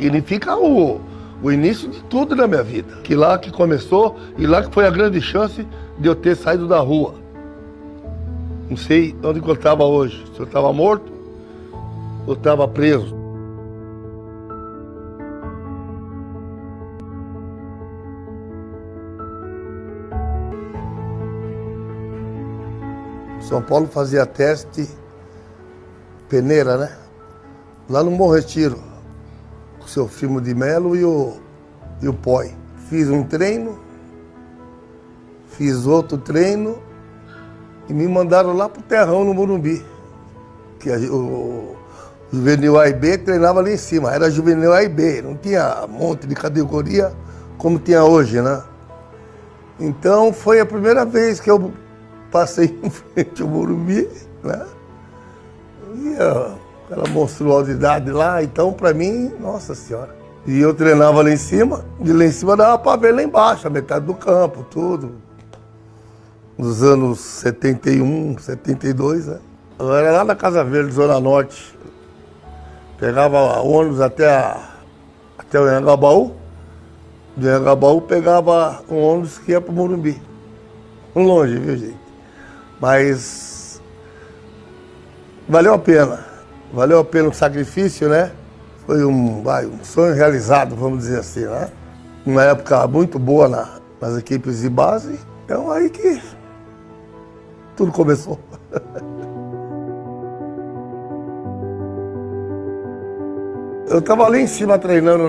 Significa o início de tudo na minha vida. Que lá que começou e lá que foi a grande chance de eu ter saído da rua. Não sei onde eu estava hoje, se eu estava morto ou estava preso. São Paulo fazia teste peneira, né? Lá no Bom Retiro, com o seu Firmo de Melo e o Poi. Fiz um treino, fiz outro treino e me mandaram lá pro Terrão, no Morumbi. Que o Juvenil A e B treinava ali em cima, era Juvenil A e B, não tinha um monte de categoria como tinha hoje, né? Então foi a primeira vez que eu passei em frente ao Morumbi, né? E aquela monstruosidade lá, então pra mim, nossa senhora. E eu treinava lá em cima, de lá em cima dava pra ver lá embaixo, a metade do campo, tudo. Nos anos 71, 72, né? Eu era lá na Casa Verde, Zona Norte. Pegava ônibus até o Engabau. Do Engabau pegava um ônibus que ia pro Morumbi. Longe, viu, gente? Mas valeu a pena o sacrifício, né? Foi um sonho realizado, vamos dizer assim, né? Uma época muito boa nas equipes de base, então aí que tudo começou. Eu estava ali em cima treinando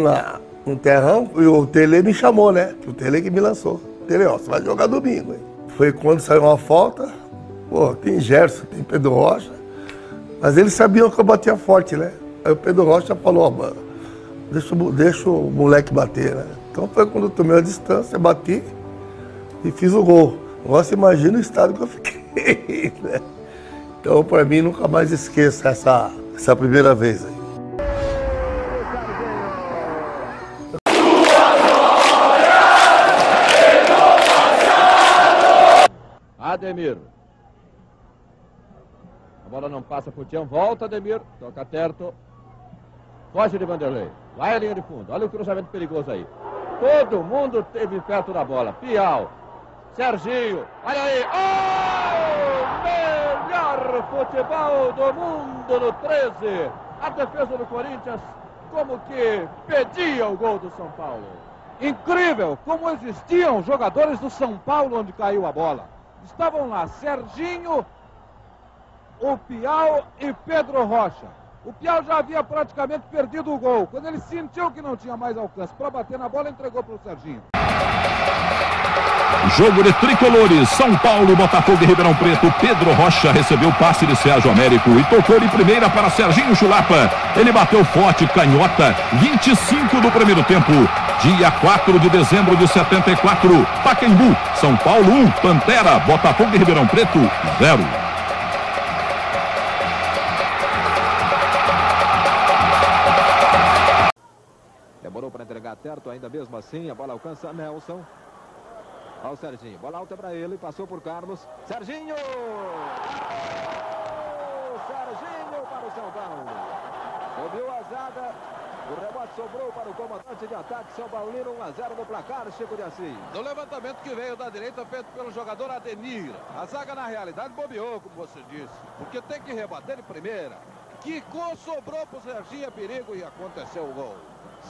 no Terrão e o Tele me chamou, né? O Tele que me lançou. Tele, ó, você vai jogar domingo, hein? Foi quando saiu uma falta. Pô, tem Gerson, tem Pedro Rocha. Mas eles sabiam que eu batia forte, né? Aí o Pedro Rocha falou, ó, mano, deixa o moleque bater, né? Então foi quando eu tomei a distância, bati e fiz o gol. Agora você imagina o estado que eu fiquei, né? Então pra mim nunca mais esqueço essa primeira vez aí. Ademir. A bola não passa pro Tião. Volta, Ademir. Toca Terto. Foge de Vanderlei. Vai a linha de fundo. Olha o cruzamento perigoso aí. Todo mundo teve perto da bola. Piau. Serginho. Olha aí. Oh! Melhor futebol do mundo no 13. A defesa do Corinthians como que pedia o gol do São Paulo. Incrível como existiam jogadores do São Paulo onde caiu a bola. Estavam lá Serginho, o Piau e Pedro Rocha. O Piau já havia praticamente perdido o gol. Quando ele sentiu que não tinha mais alcance para bater na bola, entregou para o Serginho. Jogo de tricolores, São Paulo, Botafogo de Ribeirão Preto. Pedro Rocha recebeu o passe de Sérgio Américo e tocou de primeira para Serginho Chulapa. Ele bateu forte, canhota, 25 do primeiro tempo. Dia 4 de dezembro de 74, Pacaembu, São Paulo 1, Pantera, Botafogo de Ribeirão Preto 0. Demorou para entregar Terto, ainda mesmo assim, a bola alcança Nelson. Olha o Serginho, bola alta para ele, passou por Carlos. Serginho! Oh, Serginho para o São Paulo. Subiu a zaga, o rebote sobrou para o comandante de ataque, São Paulino, 1-0 no placar, Chico de Assis. No levantamento que veio da direita, feito pelo jogador Ademir. A zaga, na realidade, bobeou, como você disse, porque tem que rebater de primeira. Quicou, sobrou para o Serginho, é perigo e aconteceu o gol.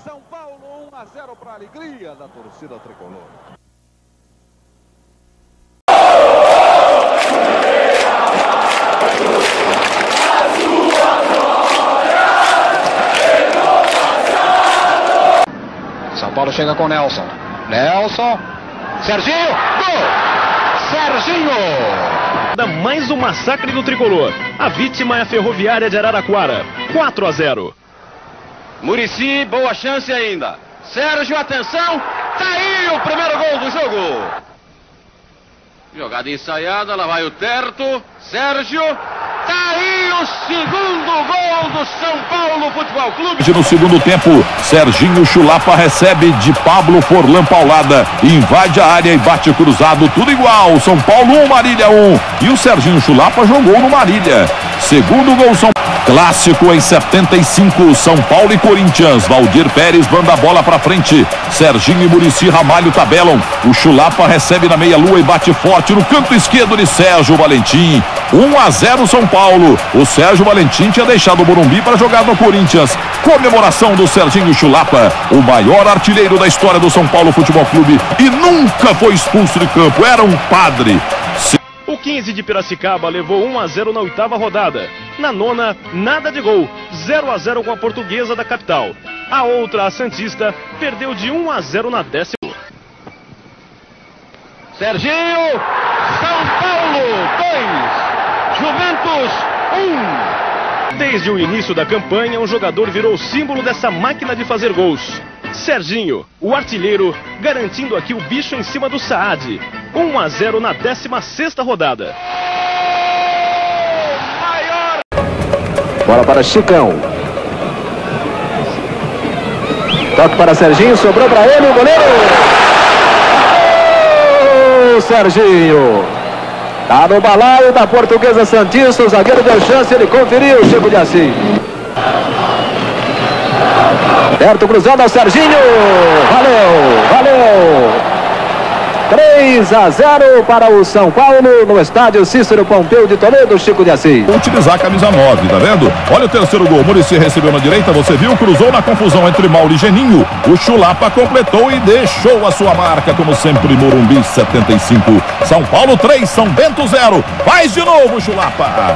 São Paulo, 1-0 para a alegria da torcida tricolor. Paulo chega com Nelson. Nelson. Serginho. Gol! Serginho! Mais um massacre do tricolor. A vítima é a Ferroviária de Araraquara. 4-0. Muricy, boa chance ainda. Sérgio, atenção. Tá aí o primeiro gol do jogo. Jogada ensaiada. Lá vai o Terto. Sérgio. Tá aí. O segundo gol do São Paulo Futebol Clube. No segundo tempo, Serginho Chulapa recebe de Pablo Forlan Paulada, invade a área e bate cruzado, tudo igual. São Paulo 1, Marília 1. E o Serginho Chulapa jogou no Marília. Segundo gol, São Paulo. Clássico em 75, São Paulo e Corinthians. Valdir Pérez manda a bola para frente. Serginho e Muricy Ramalho tabelam. O Chulapa recebe na meia-lua e bate forte no canto esquerdo de Sérgio Valentim. 1-0 São Paulo. O Sérgio Valentim tinha deixado o Morumbi para jogar no Corinthians. Comemoração do Serginho Chulapa, o maior artilheiro da história do São Paulo Futebol Clube e nunca foi expulso de campo, era um padre. O 15 de Piracicaba levou 1-0 na oitava rodada. Na nona, nada de gol, 0-0 com a Portuguesa da capital. A outra, a Santista, perdeu de 1-0 na décima. Serginho, São Paulo 2, Juventus 1. Desde o início da campanha, um jogador virou símbolo dessa máquina de fazer gols. Serginho, o artilheiro, garantindo aqui o bicho em cima do Saad. 1-0 na 16ª rodada. Bola para Chicão. Toque para Serginho, sobrou para ele, o goleiro. Oh, Serginho. Tá no balaio da Portuguesa Santista, o zagueiro deu chance, ele conferiu, Chico de Assis. Terto cruzando ao Serginho, valeu. 3-0 para o São Paulo no estádio Cícero Pompeu de Toledo, Chico de Assis. Vou utilizar a camisa 9, tá vendo? Olha o terceiro gol, Muricy recebeu na direita, você viu, cruzou na confusão entre Mauro e Geninho. O Chulapa completou e deixou a sua marca, como sempre, Morumbi 75. São Paulo 3, São Bento 0. Faz de novo, Chulapa.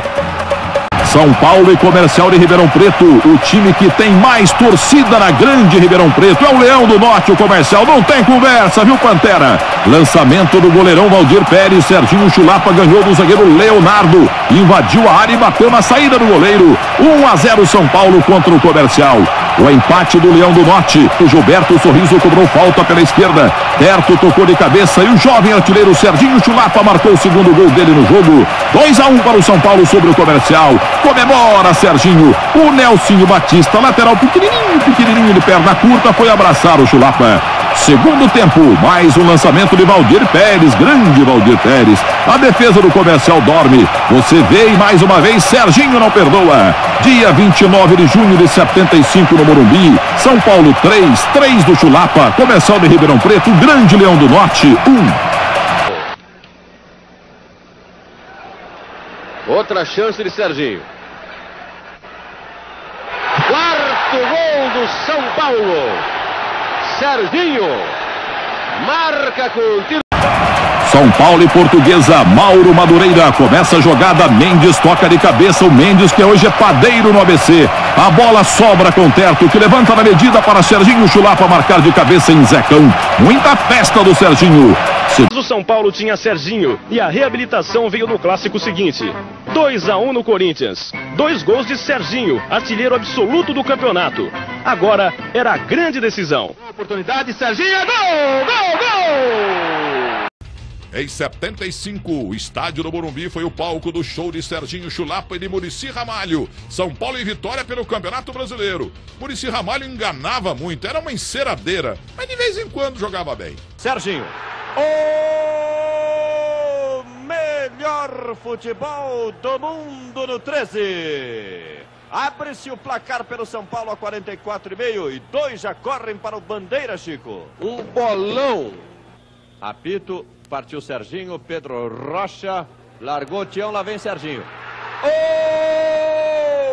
São Paulo e Comercial de Ribeirão Preto, o time que tem mais torcida na grande Ribeirão Preto, é o Leão do Norte, o Comercial, não tem conversa, viu, Pantera? Lançamento do goleirão Valdir Pérez, Serginho Chulapa ganhou do zagueiro Leonardo, invadiu a área e bateu na saída do goleiro, 1-0 São Paulo contra o Comercial. O empate do Leão do Norte, o Gilberto Sorriso cobrou falta pela esquerda, Terto tocou de cabeça e o jovem artilheiro Serginho Chulapa marcou o segundo gol dele no jogo, 2-1 para o São Paulo sobre o Comercial. Comemora Serginho, o Nelsinho Batista, lateral pequenininho de perna curta, foi abraçar o Chulapa. Segundo tempo, mais um lançamento de Valdir Pérez, grande Valdir Pérez. A defesa do Comercial dorme, você vê e mais uma vez Serginho não perdoa. Dia 29 de junho de 75 no Morumbi, São Paulo 3 do Chulapa, Comercial de Ribeirão Preto, grande Leão do Norte 1. Outra chance de Serginho. Quarto gol do São Paulo. Serginho marca com o tiro. São Paulo e Portuguesa, Mauro Madureira, começa a jogada, Mendes toca de cabeça, o Mendes que hoje é padeiro no ABC, a bola sobra com o Terto, que levanta na medida para Serginho Chulapa marcar de cabeça em Zecão, muita festa do Serginho. O São Paulo tinha Serginho e a reabilitação veio no clássico seguinte, 2-1 no Corinthians, 2 gols de Serginho, artilheiro absoluto do campeonato, agora era a grande decisão. Oportunidade, Serginho, gol! Em 75, o estádio do Morumbi foi o palco do show de Serginho Chulapa e de Muricy Ramalho. São Paulo em vitória pelo Campeonato Brasileiro. Muricy Ramalho enganava muito, era uma enceradeira, mas de vez em quando jogava bem. Serginho, o melhor futebol do mundo no 13. Abre-se o placar pelo São Paulo a 44,5 e 2 já correm para o Bandeira, Chico. Um bolão. Apito. Partiu Serginho, Pedro Rocha, largou Tião, lá vem Serginho.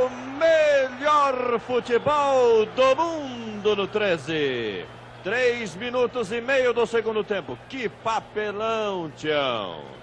O melhor futebol do mundo no 13. 3 minutos e meio do segundo tempo. Que papelão, Tião.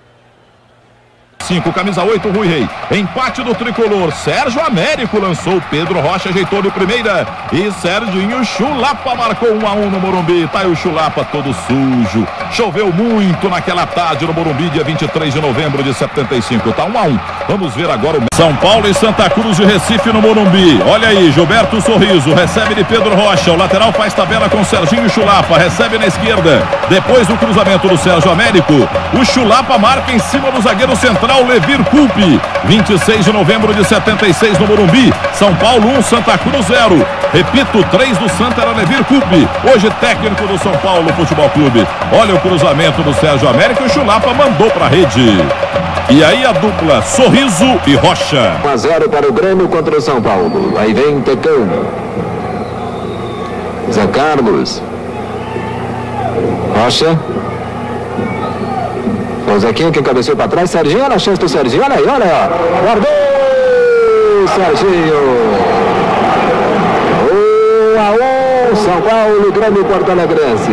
5, camisa 8, Rui Rei. Empate do tricolor. Sérgio Américo lançou. Pedro Rocha ajeitou de primeira. E Serginho Chulapa marcou 1-1 no Morumbi. Tá aí o Chulapa todo sujo. Choveu muito naquela tarde no Morumbi, dia 23 de novembro de 75. Tá 1-1. Vamos ver agora o São Paulo e Santa Cruz de Recife no Morumbi. Olha aí, Gilberto Sorriso recebe de Pedro Rocha. O lateral faz tabela com Serginho Chulapa. Recebe na esquerda. Depois do cruzamento do Sérgio Américo, o Chulapa marca em cima do zagueiro central Levir Culpe, 26 de novembro de 76 no Morumbi, São Paulo 1, Santa Cruz 0, repito, 3 do Santa era Levir Culpe, hoje técnico do São Paulo Futebol Clube. Olha o cruzamento do Sérgio Américo e o Chulapa mandou para a rede. E aí a dupla Sorriso e Rocha. 1-0 para o Grêmio contra o São Paulo. Aí vem Tecão. Zé Carlos. Rocha. O Zequinha que cabeceou para trás. Serginho, olha a chance do Serginho. Olha aí, olha aí. Guardou, Serginho. São Paulo, Grêmio Porto Alegrense.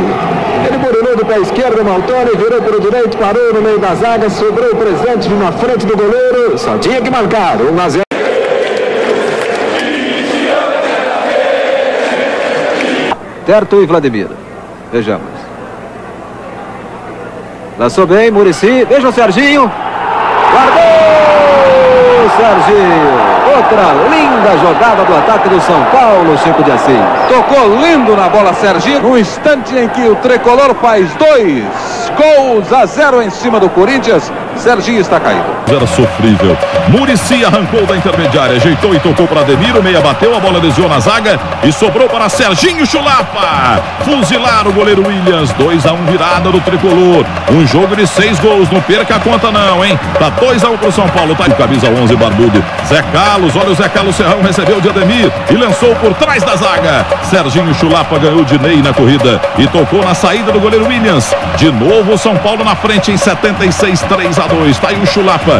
Ele burilou do pé esquerdo, Maltoni, virou para o direito, parou no meio da zaga, sobrou o presente na frente do goleiro. Só tinha que marcar, 1-0. Terto e Vladimir. Vejamos. Lançou bem, Muricy. Veja o Serginho. Guardou, Serginho. Outra linda jogada do ataque do São Paulo, Chico de Assis. Tocou lindo na bola, Serginho. No instante em que o tricolor faz 2 gols a 0 em cima do Corinthians, Serginho está caído. Era sofrível. Muricy arrancou da intermediária, ajeitou e tocou para Ademir. O meia bateu, a bola desviou na zaga e sobrou para Serginho Chulapa. Fuzilar o goleiro Williams. 2-1 virada do tricolor. Um jogo de 6 gols. Não perca a conta, não, hein? Tá 2-1 pro São Paulo. Tá de camisa 11, barbudo. Zé Carlos. Olha o Zé Carlos Serrão. Recebeu de Ademir e lançou por trás da zaga. Serginho Chulapa ganhou de Ney na corrida e tocou na saída do goleiro Williams. De novo, São Paulo na frente em 76, 3-2. Tá aí o Chulapa.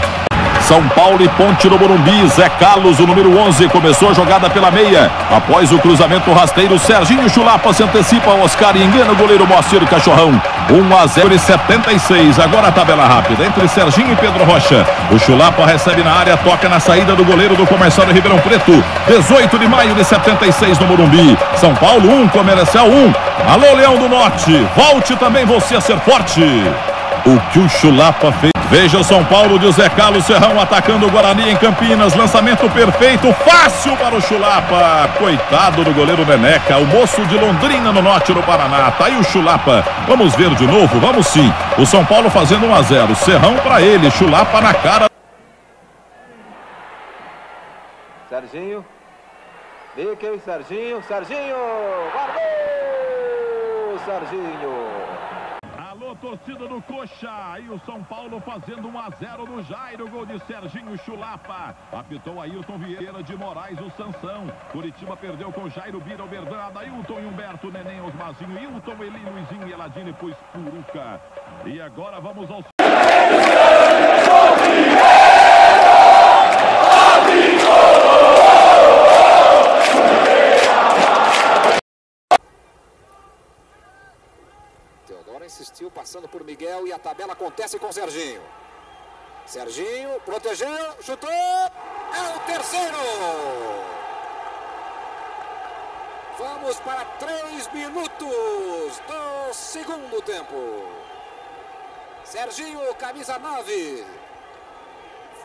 São Paulo e Ponte no Morumbi. Zé Carlos, o número 11, começou a jogada pela meia. Após o cruzamento rasteiro, Serginho Chulapa se antecipa ao Oscar e engana o goleiro Moacir Cachorrão. 1-0 e 76. Agora a tabela rápida entre Serginho e Pedro Rocha. O Chulapa recebe na área, toca na saída do goleiro do Comercial de Ribeirão Preto. 18 de maio de 76 no Morumbi. São Paulo 1, Comercial 1. Alô, Leão do Norte, volte também você a ser forte. O que o Chulapa fez. Veja o São Paulo de Zé Carlos Serrão atacando o Guarani em Campinas. Lançamento perfeito, fácil para o Chulapa. Coitado do goleiro Neneca, o moço de Londrina no norte do Paraná. Tá aí o Chulapa. Vamos ver de novo? Vamos sim. O São Paulo fazendo 1-0. Serrão para ele, Chulapa na cara. Serginho. Vicky, Serginho, Serginho. Guardou, Serginho. Torcida do Coxa, e o São Paulo fazendo 1-0 no Jairo, gol de Serginho Chulapa. Apitou Ailton Vieira de Moraes, o Sansão. Curitiba perdeu com Jairo, Bira, Oberdan, Ailton e Humberto, Neném, Osmarzinho, Hilton, Eli, Luizinho e Eladine, pois Puruca. E agora vamos ao... Insistiu, passando por Miguel, e a tabela acontece com Serginho. Serginho protegeu, chutou, é o terceiro! Vamos para 3 minutos do segundo tempo. Serginho, camisa 9,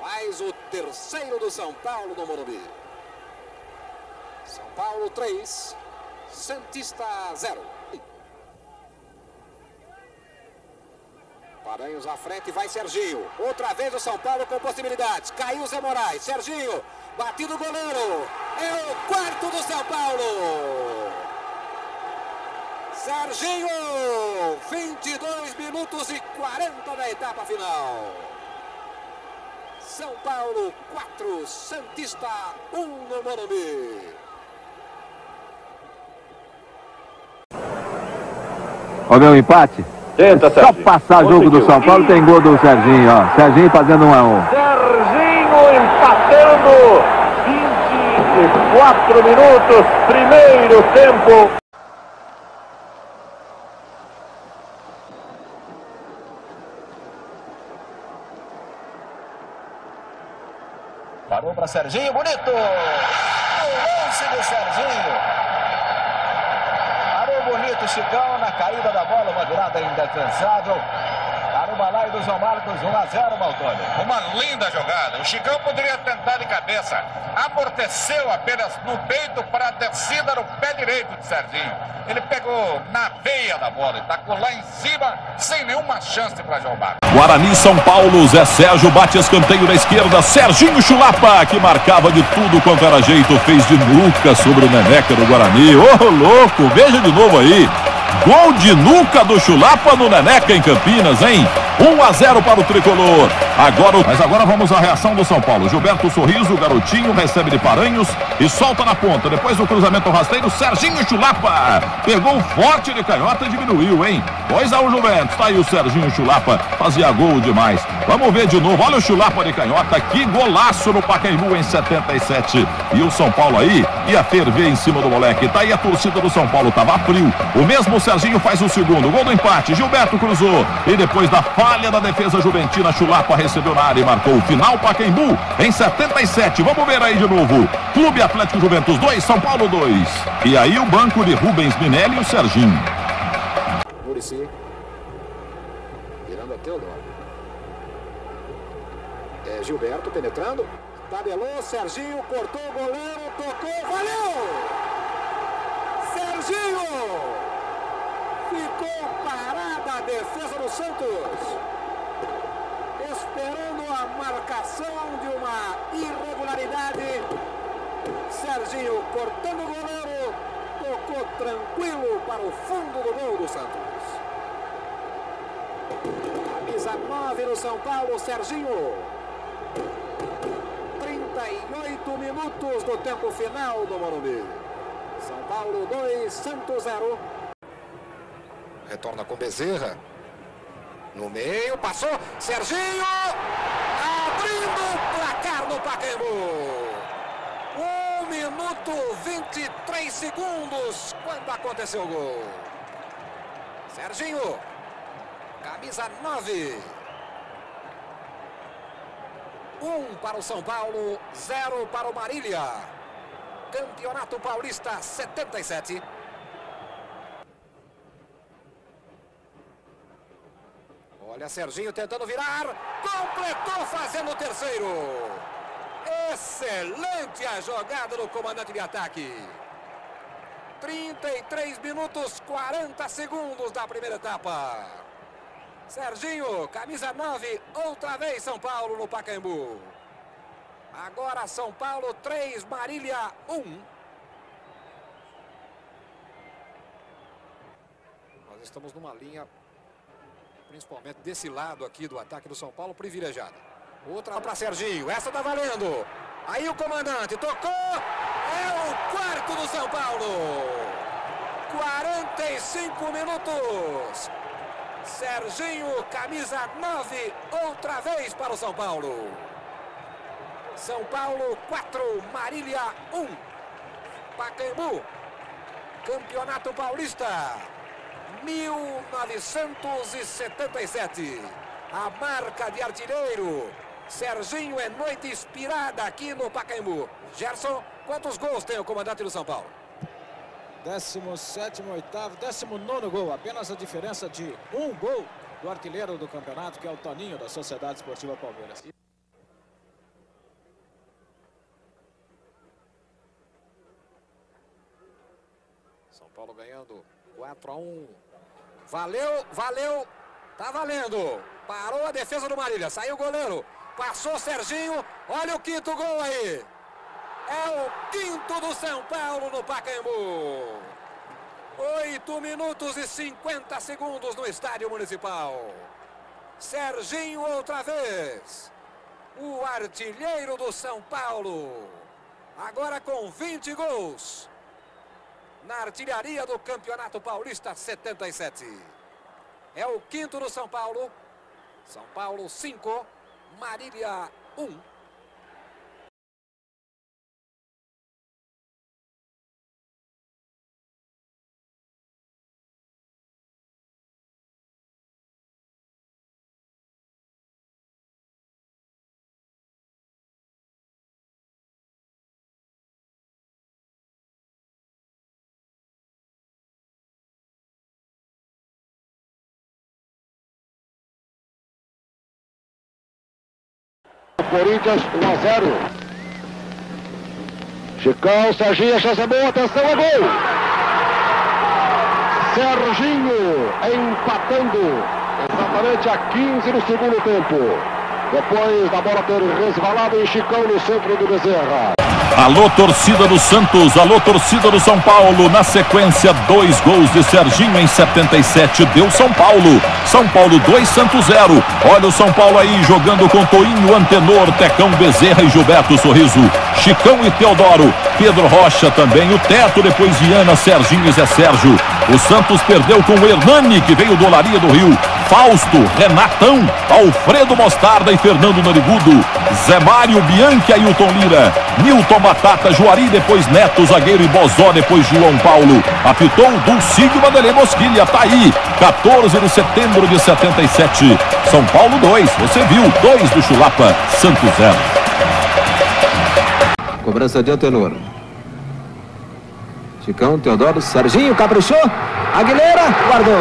faz o terceiro do São Paulo no Morumbi. São Paulo 3, Santista 0. Paranhos à frente, vai Serginho. Outra vez o São Paulo com possibilidades. Caiu Zé Moraes, Serginho. Batido o goleiro. É o quarto do São Paulo. Serginho. 22 minutos e 40 da etapa final. São Paulo 4, Santista 1 no Morumbi. Olha o empate. Tenta, só passar o jogo do São Paulo, tem gol do Serginho, ó. Serginho fazendo 1-1. Serginho empatando, 24 minutos, primeiro tempo. Parou para Serginho, bonito! O lance do Serginho. Bonito Chicão na caída da bola, uma virada indefensável para o balaio do João Marcos, 1-0, Maltoni. Uma linda jogada, o Chicão poderia tentar de cabeça, amorteceu apenas no peito para a descida no pé direito de Serginho. Ele pegou na veia da bola e tacou lá em cima, sem nenhuma chance para João Marcos. Guarani, São Paulo, Zé Sérgio bate escanteio na esquerda, Serginho Chulapa, que marcava de tudo quanto era jeito, fez de nuca sobre o Neneca do Guarani. Ô, louco, veja de novo aí, gol de nuca do Chulapa no Neneca em Campinas, hein? 1-0 para o tricolor. Mas agora vamos à reação do São Paulo. Gilberto Sorriso, garotinho, recebe de Paranhos e solta na ponta. Depois do cruzamento rasteiro, Serginho Chulapa pegou forte de canhota e diminuiu, hein? 2-1 Juventus. Tá aí o Serginho Chulapa, fazia gol demais. Vamos ver de novo. Olha o Chulapa de canhota. Que golaço no Pacaembu em 77. E o São Paulo aí ia ferver em cima do moleque. Tá aí a torcida do São Paulo. Tava frio. O mesmo Serginho faz o segundo. Gol do empate. Gilberto cruzou. E depois da falha da defesa juventina, Chulapa recebeu na área e marcou o final. Pacaembu em 77. Vamos ver aí de novo. Clube Atlético Juventus 2, São Paulo 2. E aí o banco de Rubens Minelli e o Serginho. Muricy. Virando até o 9. É Gilberto penetrando. Tabelou, Serginho cortou o goleiro, tocou, valeu! Serginho! Ficou parada a defesa do Santos, esperando a marcação de uma irregularidade. Serginho cortando o goleiro, tocou tranquilo para o fundo do gol do Santos. Camisa 9 no São Paulo, Serginho. 38 minutos do tempo final do Morumbi. São Paulo 2, Santos 0. Retorna com Bezerra. No meio, passou, Serginho, abrindo o placar no Pacaembu. 1 minuto 23 segundos, quando aconteceu o gol. Serginho, camisa 9. 1 para o São Paulo, 0 para o Marília. Campeonato Paulista 77. Olha Serginho tentando virar, completou fazendo o terceiro. Excelente a jogada do comandante de ataque. 33 minutos, 40 segundos da primeira etapa. Serginho, camisa 9, outra vez São Paulo no Pacaembu. Agora São Paulo 3, Marília 1. Nós estamos numa linha, principalmente desse lado aqui do ataque do São Paulo, privilegiado. Outra para Serginho, essa tá valendo. Aí o comandante tocou, é o quarto do São Paulo. 45 minutos. Serginho, camisa 9, outra vez para o São Paulo. São Paulo 4, Marília 1. Pacaembu, Campeonato Paulista 1977, a marca de artilheiro. Serginho, é noite inspirada aqui no Pacaembu. Gerson, quantos gols tem o comandante do São Paulo? 17º, 8º, 19º gol. Apenas a diferença de um gol do artilheiro do campeonato, que é o Toninho, da Sociedade Esportiva Palmeiras. São Paulo ganhando 4-1. Valeu, valeu, tá valendo. Parou a defesa do Marília, saiu o goleiro, passou Serginho, olha o quinto gol aí. É o quinto do São Paulo no Pacaembu. 8 minutos e 50 segundos no estádio municipal. Serginho outra vez, o artilheiro do São Paulo. Agora com 20 gols. Na artilharia do Campeonato Paulista 77. É o quinto do São Paulo. São Paulo 5, Marília 1. Corinthians 1-0. Chicão, Serginho, a chance é boa, atenção, é gol! Serginho empatando exatamente a 15 do segundo tempo. Depois da bola ter resvalado em Chicão no centro do Bezerra. Alô, torcida do Santos, alô, torcida do São Paulo. Na sequência, 2 gols de Serginho em 77, deu São Paulo. São Paulo 2, Santos 0. Olha o São Paulo aí, jogando com Toinho, Antenor, Tecão, Bezerra e Gilberto Sorriso. Chicão e Teodoro, Pedro Rocha também, o Terto, depois Viana, Serginho e Zé Sérgio. O Santos perdeu com o Hernani, que veio do Olaria do Rio. Fausto, Renatão, Alfredo Mostarda e Fernando Narigudo. Zé Mário, Bianchi, Ailton Lira, Nilton Batata, Juari, depois Neto, zagueiro, e Bozó, depois João Paulo. Apitou Dulcídio Vanderlei Mosquilha, tá aí, 14 de setembro de 77. São Paulo 2, você viu, 2 do Chulapa, Santos 0. Cobrança de Antenor. Chicão, Teodoro, Serginho, caprichou, Aguilera, guardou.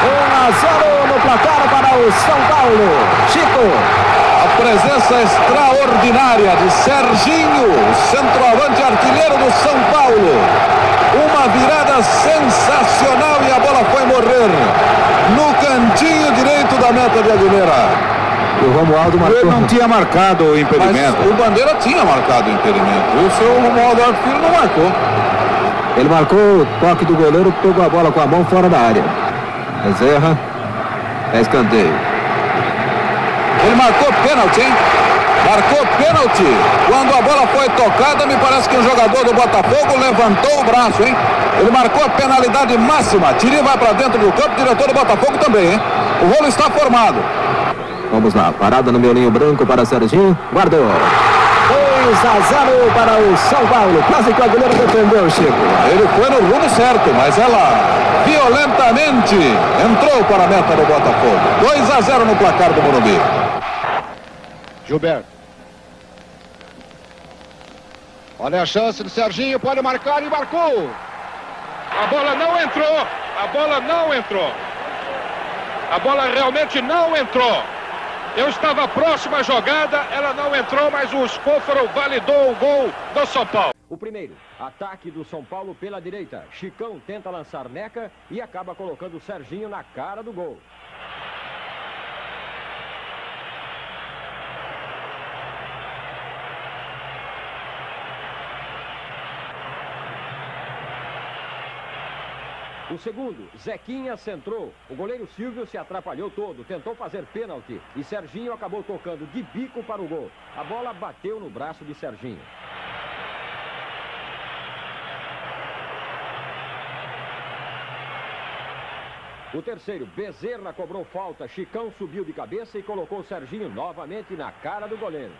1-0 no placar para o São Paulo. Chico. Presença extraordinária de Serginho, centroavante artilheiro do São Paulo. Uma virada sensacional e a bola foi morrer no cantinho direito da meta de Aguilera. O Romualdo marcou. Ele não tinha marcado o impedimento. Mas o Bandeira tinha marcado o impedimento. E o seu Romualdo Filho não marcou. Ele marcou o toque do goleiro, pegou a bola com a mão fora da área. Bezerra, é escanteio. Ele marcou pênalti, hein? Marcou pênalti. Quando a bola foi tocada, me parece que o jogador do Botafogo levantou o braço, hein? Ele marcou a penalidade máxima. Tiri vai para dentro do campo, o diretor do Botafogo também, hein? O rolo está formado. Vamos lá, parada no miolinho branco para Serginho. Guardou. 2-0 para o São Paulo. Quase que o goleiro defendeu, Chico. Ele foi no rumo certo, mas ela... violentamente entrou para a meta do Botafogo. 2-0 no placar do Morumbi. Gilberto. Olha a chance do Serginho, pode marcar e marcou. A bola não entrou. A bola não entrou. A bola realmente não entrou. Eu estava próximo à jogada, ela não entrou, mas o Escófaro validou o gol do São Paulo. O primeiro, ataque do São Paulo pela direita. Chicão tenta lançar Neca e acaba colocando o Serginho na cara do gol. O segundo, Zequinha centrou. O goleiro Silvio se atrapalhou todo, tentou fazer pênalti e Serginho acabou tocando de bico para o gol. A bola bateu no braço de Serginho. O terceiro, Bezerra cobrou falta. Chicão subiu de cabeça e colocou Serginho novamente na cara do goleiro.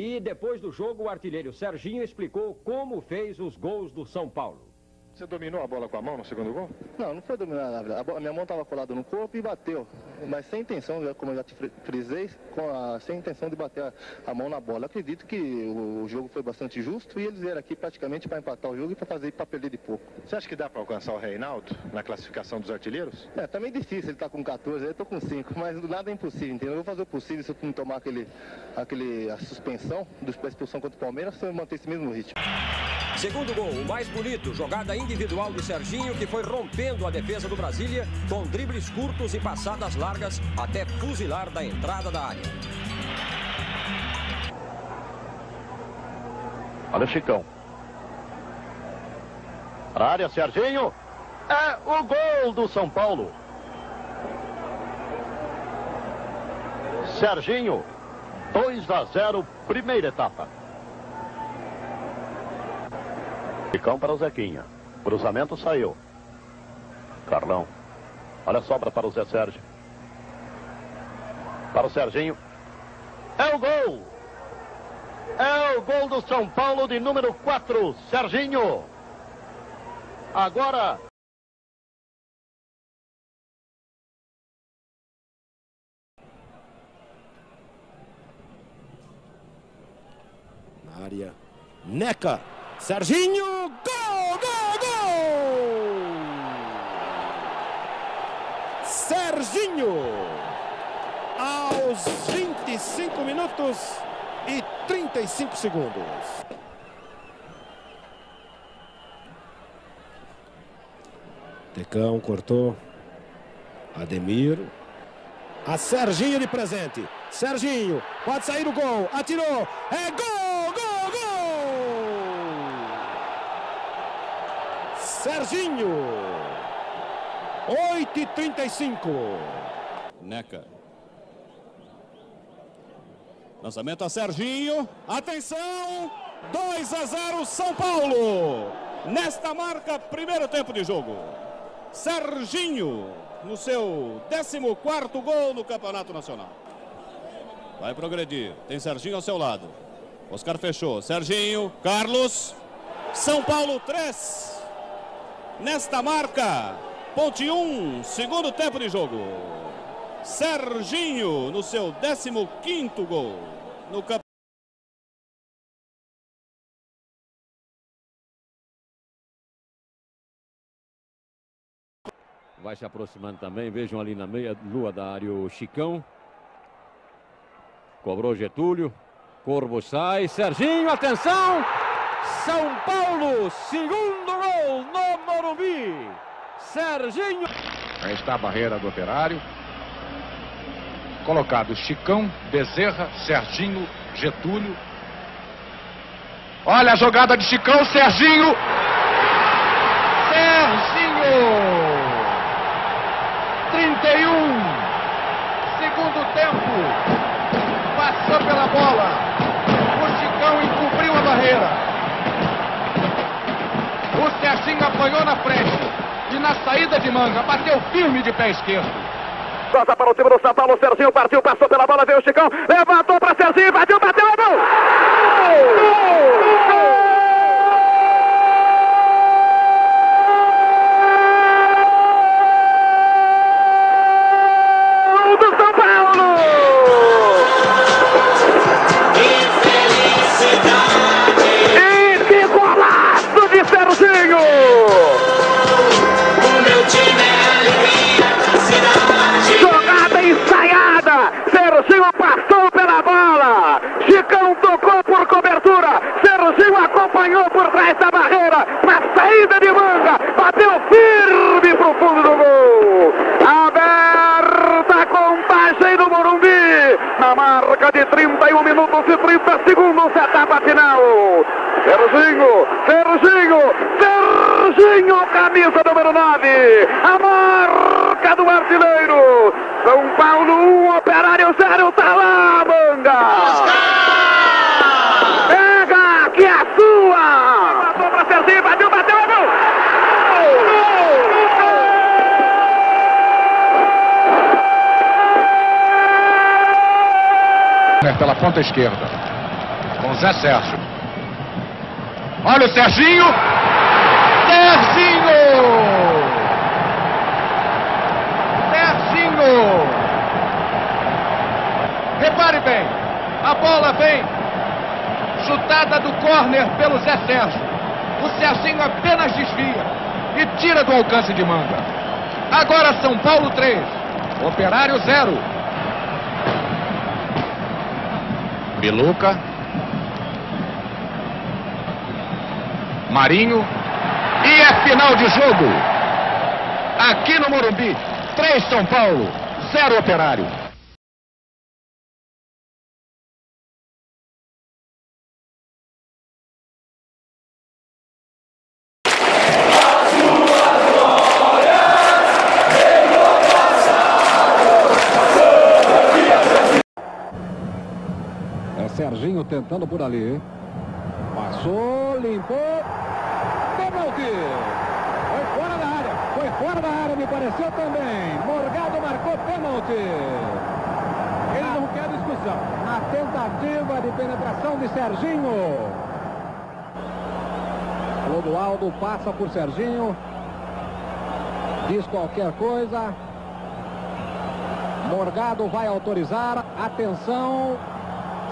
E depois do jogo, o artilheiro Serginho explicou como fez os gols do São Paulo. Você dominou a bola com a mão no segundo gol? Não, não foi dominar nada. A minha mão estava colada no corpo e bateu. Mas sem intenção, como eu já te frisei, sem intenção de bater a mão na bola. Acredito que o jogo foi bastante justo e eles vieram aqui praticamente para empatar o jogo e para perder de pouco. Você acha que dá para alcançar o Reinaldo na classificação dos artilheiros? É, também difícil. Ele está com 14, eu estou com 5, mas nada é impossível, entendeu? Eu vou fazer o possível se eu não tomar a suspensão da expulsão contra o Palmeiras, se eu manter esse mesmo ritmo. Segundo gol, o mais bonito, jogada individual de Serginho, que foi rompendo a defesa do Brasília com dribles curtos e passadas largas até fuzilar da entrada da área. Olha o Chicão. Para a área, Serginho. É o gol do São Paulo. Serginho, 2-0, primeira etapa. Chicão para o Zequinha. Cruzamento saiu. Carlão. Olha a sobra para o Zé Sérgio. Para o Serginho. É o gol! É o gol do São Paulo de número 4, Serginho. Agora... na área. Neca! Serginho, gol, gol, gol! Serginho, aos 25 minutos e 35 segundos. Chicão cortou. Ademir. A Serginho de presente. Serginho pode sair do gol. Atirou. É gol, gol, gol! Serginho. 8h35. Neca. Lançamento a Serginho. Atenção. 2-0 São Paulo. Nesta marca, primeiro tempo de jogo. Serginho, no seu 14º gol no Campeonato Nacional. Vai progredir, tem Serginho ao seu lado. Oscar fechou, Serginho, Carlos, São Paulo 3. Nesta marca, Ponte 1, segundo tempo de jogo. Serginho, no seu 15º gol no Campeonato. Vai se aproximando também, vejam ali na meia lua da área o Chicão. Cobrou Getúlio, Corvo sai, Serginho, atenção! São Paulo, segundo gol no Morumbi. Serginho. Aí está a barreira do Operário. Colocado Chicão, Bezerra, Serginho, Getúlio. Olha a jogada de Chicão, Serginho! Serginho! 31, segundo tempo, passou pela bola, o Chicão encobriu a barreira, o Serginho apanhou na frente e na saída de Manga, bateu firme de pé esquerdo. Passa para o time do São Paulo, o Serginho partiu, passou pela bola, veio o Chicão, levantou para Serginho, bateu, bateu, é gol! Gol! Gol! De 31 minutos e 30 segundos, etapa final. Serginho, Serginho, Serginho, camisa número 9, a marca do artilheiro. São Paulo 1, Operário 0, tá lá, Manga. Pega, que é a sua. Passou pra Serginho, bateu, bateu, é gol. Pela ponta esquerda com Zé Sérgio, olha o Serginho, Serginho, Serginho, repare bem, a bola vem chutada do córner pelo Zé Sérgio, o Serginho apenas desvia e tira do alcance de Manga. Agora São Paulo 3, Operário 0. Biluca, Marinho, e é final de jogo, aqui no Morumbi, 3 São Paulo, 0 Operário. Serginho tentando por ali. Passou, limpou. Penalti. Foi fora da área. Foi fora da área, me pareceu também. Morgado marcou pênalti. Ele não quer discussão. A tentativa de penetração de Serginho. Clodoaldo passa por Serginho. Diz qualquer coisa. Morgado vai autorizar. Atenção.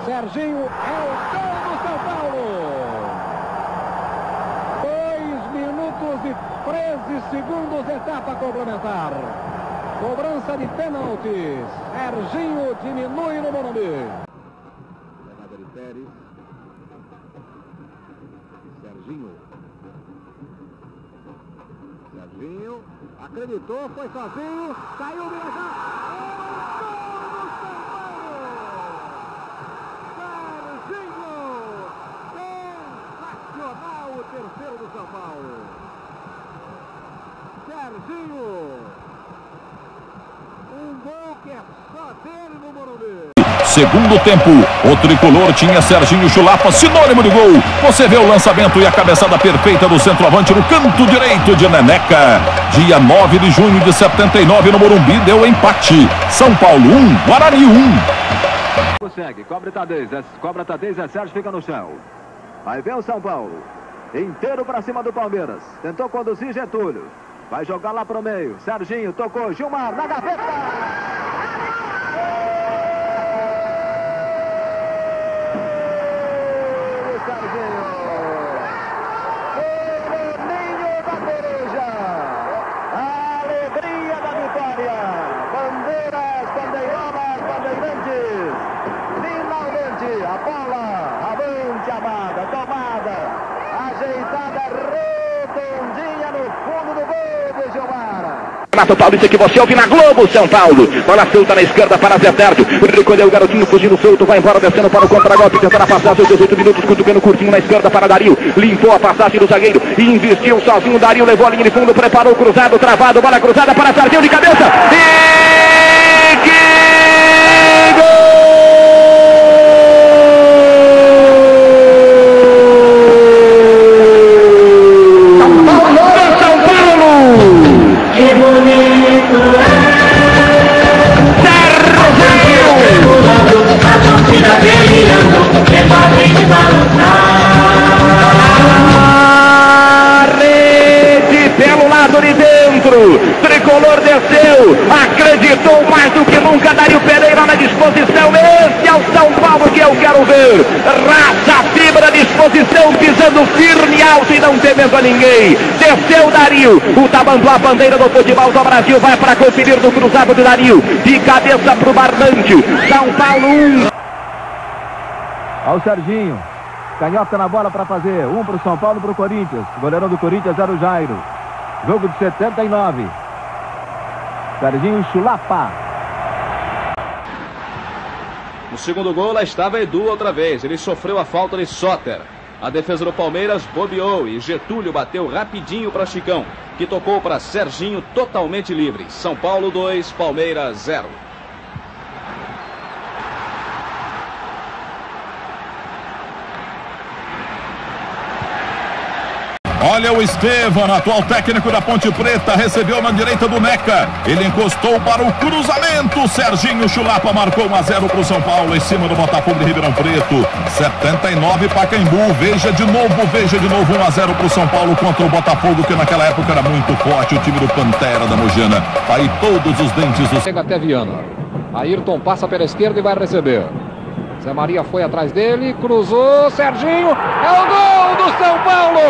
Serginho é o gol do São Paulo. 2 minutos e 13 segundos, etapa complementar. Cobrança de pênalti. Serginho diminui no Morumbi. Jogada de Pérez. Serginho. Acreditou, foi sozinho. Saiu o Mirajá. Terceiro do São Paulo. Serginho. Um gol que é só dele no Morumbi. Segundo tempo, o tricolor tinha Serginho Chulapa, sinônimo de gol. Você vê o lançamento e a cabeçada perfeita do centroavante no canto direito de Neneca. Dia 9 de junho de 79 no Morumbi deu empate. São Paulo 1, Guarani 1. Consegue, cobra Tadez, Zé Sérgio fica no chão. Vai ver o São Paulo. Inteiro para cima do Palmeiras. Tentou conduzir Getúlio. Vai jogar lá pro meio. Serginho tocou. Gilmar na gaveta. Serginho. Pequeninho da Coruja. A alegria da vitória. Bandeiras, bandeirolas, bandeirantes. Finalmente a bola. Avante, amada. Tomada. Ajeitada, redondinha no fundo do gol de Gilmar. Renato Paulista que você ouve na Globo, São Paulo. Bola solta na esquerda para Zé Sérgio. Recolheu o garotinho, fugindo solto, vai embora, descendo para o contra-golpe. Tentando a passagem aos 18 minutos, cutucando curtinho na esquerda para Dario. Limpou a passagem do zagueiro, investiu sozinho. Dario levou a linha de fundo, preparou o cruzado, travado. Bola cruzada para Sérgio de cabeça. E que gol! Tricolor desceu, acreditou mais do que nunca. Dario Pereira na disposição. Esse é o São Paulo que eu quero ver. Raça, fibra, disposição, pisando firme, alto e não temendo a ninguém. Desceu Dario, o tamanduá, a bandeira do futebol do Brasil, vai para conferir do cruzado de Dario. De cabeça pro barbante. São Paulo 1. Olha o Serginho, canhota na bola para fazer. 1 pro São Paulo, pro Corinthians. Goleirão do Corinthians era o Jairo. Jogo de 79. Serginho Chulapa. No segundo gol, lá estava Edu outra vez. Ele sofreu a falta de Soter. A defesa do Palmeiras bobeou e Getúlio bateu rapidinho para Chicão, que tocou para Serginho totalmente livre. São Paulo 2, Palmeiras 0. Olha o Estevam, atual técnico da Ponte Preta, recebeu na direita do Neca. Ele encostou para o cruzamento. Serginho Chulapa marcou 1-0 para o São Paulo em cima do Botafogo de Ribeirão Preto. 79, Pacaembu. Veja de novo 1-0 para o São Paulo contra o Botafogo, que naquela época era muito forte. O time do Pantera da Mogiana. Aí todos os dentes do... Chega até Viana. Ayrton passa pela esquerda e vai receber. Zé Maria foi atrás dele, cruzou, Serginho, é o gol do São Paulo!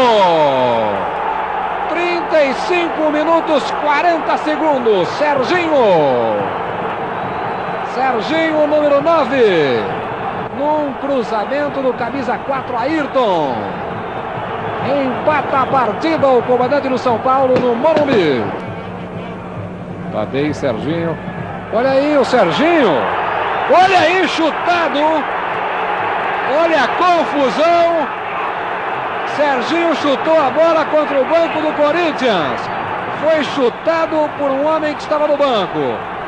35 minutos, 40 segundos, Serginho, número 9, num cruzamento do camisa 4, Ayrton. Empata a partida o comandante do São Paulo no Morumbi. Tadez, Serginho, olha aí o Serginho. Olha aí, chutado. Olha a confusão. Serginho chutou a bola contra o banco do Corinthians. Foi chutado por um homem que estava no banco.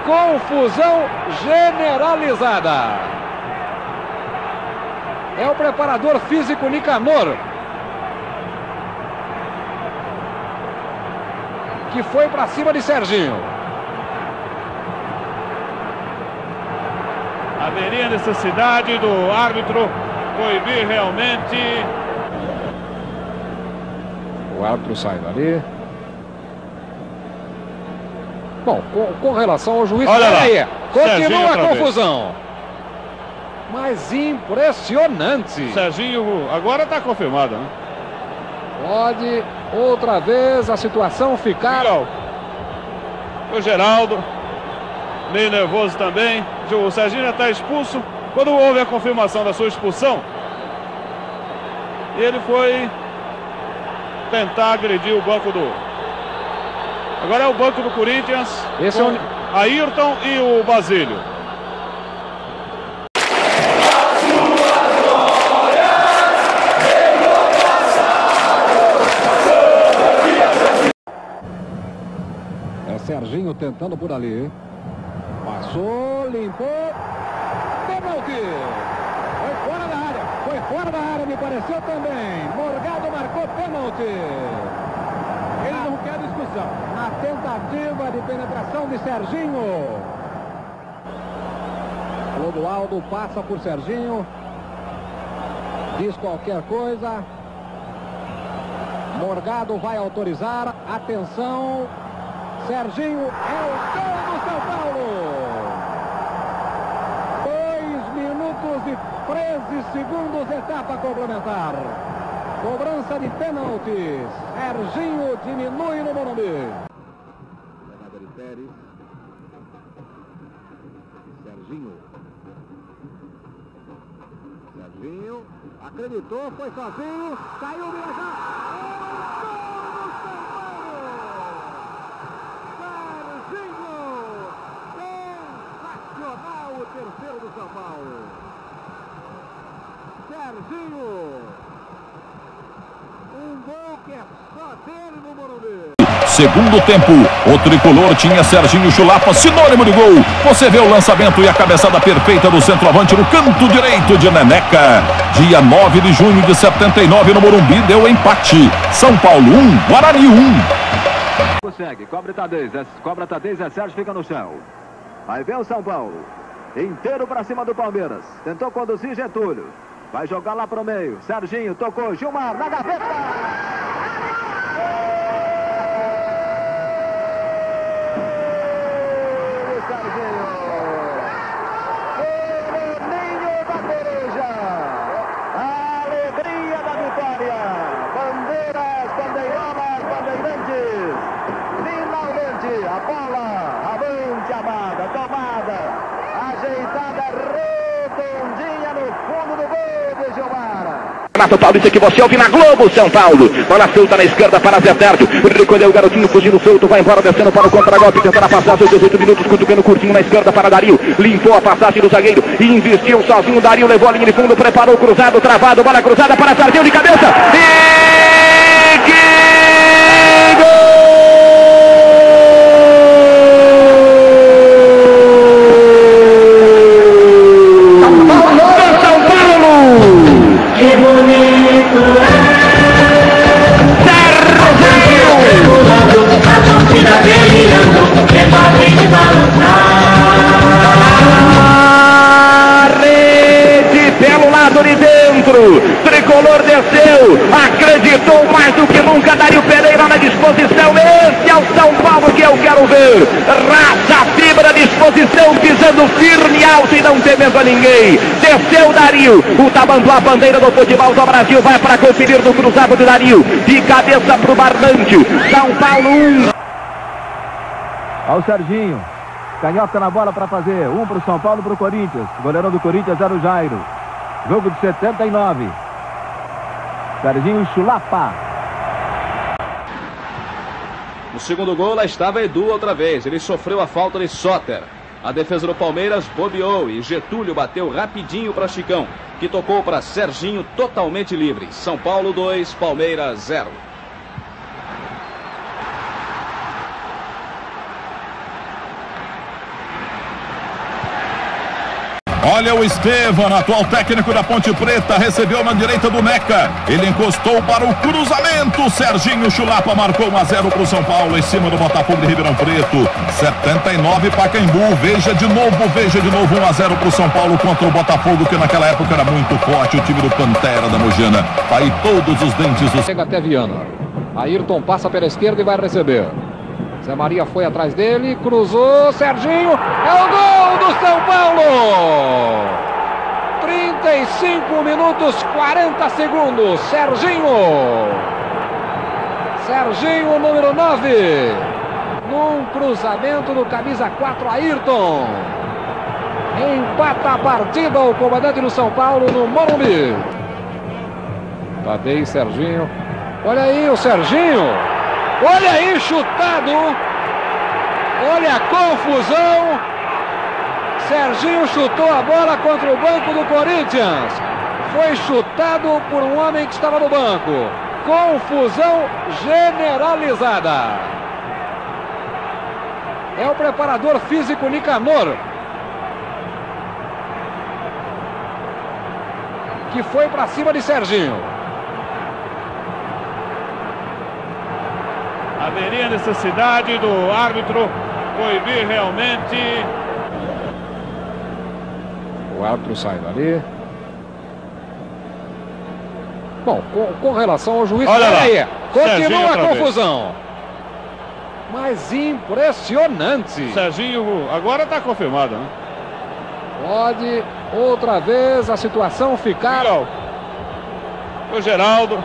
Confusão generalizada. É o preparador físico Nicanor, que foi para cima de Serginho. Haveria necessidade do árbitro proibir realmente. O árbitro sai dali. Bom, com relação ao juiz, olha aí, continua a confusão. Vez. Mas impressionante. Serginho agora está confirmado, né? Pode outra vez a situação ficar. O Geraldo. meio nervoso também. O Serginho já está expulso. Quando houve a confirmação da sua expulsão, ele foi tentar agredir o banco do... Agora é o banco do Corinthians. Esse é o Ayrton e o Basílio. É o Serginho tentando por ali. Passou, limpou. Penalti! Foi fora da área, me pareceu também. Morgado marcou pênalti. Ele não quer discussão. A tentativa de penetração de Serginho. Clodoaldo passa por Serginho. Diz qualquer coisa. Morgado vai autorizar. Atenção. Serginho é o gol do São Paulo. 2 minutos e 13 segundos, etapa complementar. Cobrança de pênaltis. Serginho diminui no Morumbi. Valdir Pérez. Serginho acreditou, foi sozinho, saiu o Mirajá. Segundo tempo, o tricolor tinha Serginho Chulapa, sinônimo de gol. Você vê o lançamento e a cabeçada perfeita do centroavante no canto direito de Neneca. Dia 9 de junho de 79 no Morumbi, deu empate. São Paulo 1, Guarani 1. Consegue, cobra Tadez, Zé Sérgio fica no chão. Aí vem o São Paulo, inteiro para cima do Palmeiras. Tentou conduzir Getúlio. Vai jogar lá pro meio. Serginho tocou. Gilmar na gaveta. Serginho. Pereninho da Pereja. Alegria da vitória. Bandeiras, bandeirolas, bandeirantes. Finalmente a bola. Avante, amada. Tomada. Ajeitada. Renato Paulista, que você ouve na Globo, São Paulo. Bola solta na esquerda para Zé Sérgio. Recolheu o garotinho, fugindo solto, vai embora, descendo para o contra-golpe, tentando a passagem aos 18 minutos, cutucando curtinho na esquerda para Dario. Limpou a passagem do zagueiro, investiu sozinho, Dario levou a linha de fundo, preparou o cruzado, travado, bola cruzada para Sérgio de cabeça. E que gol! Tricolor desceu, acreditou mais do que nunca. Dario Pereira na disposição. Esse é o São Paulo que eu quero ver. Raça, fibra, disposição, pisando firme, alto e não temendo a ninguém. Desceu Dario, o tamanduá, a bandeira do futebol do Brasil, vai para conferir do cruzado de Dario. De cabeça pro barbante. São Paulo 1. Olha o Serginho, canhota na bola para fazer. 1 pro São Paulo, pro Corinthians. Goleirão do Corinthians era o Jairo. Jogo de 79. Serginho Chulapa. No segundo gol, lá estava Edu outra vez. Ele sofreu a falta de Soter. A defesa do Palmeiras bobeou e Getúlio bateu rapidinho para Chicão, que tocou para Serginho totalmente livre. São Paulo 2, Palmeiras 0. Olha o Estevam, atual técnico da Ponte Preta, recebeu na direita do Neca. Ele encostou para o cruzamento. Serginho Chulapa marcou 1-0 para o São Paulo em cima do Botafogo de Ribeirão Preto. 79, Pacaembu. Veja de novo 1-0 para o São Paulo contra o Botafogo, que naquela época era muito forte. O time do Pantera da Mogiana. Aí todos os dentes do... Chega até Viana. Ayrton passa pela esquerda e vai receber. Zé Maria foi atrás dele, cruzou, Serginho, é o gol do São Paulo! 35 minutos, 40 segundos, Serginho! Serginho, número 9! num cruzamento do camisa 4, Ayrton. Empata a partida o comandante do São Paulo no Morumbi. Tadez, Serginho. Olha aí o Serginho. Olha aí, chutado. Olha a confusão. Serginho chutou a bola contra o banco do Corinthians. Foi chutado por um homem que estava no banco. Confusão generalizada. É o preparador físico Nicanor, que foi para cima de Serginho. Haveria necessidade do árbitro proibir realmente. O árbitro sai dali. Bom, com relação ao juiz, olha lá, aí, continua a confusão. Vez. Mas impressionante. Serginho agora está confirmado, né? Pode outra vez a situação ficar. O Geraldo,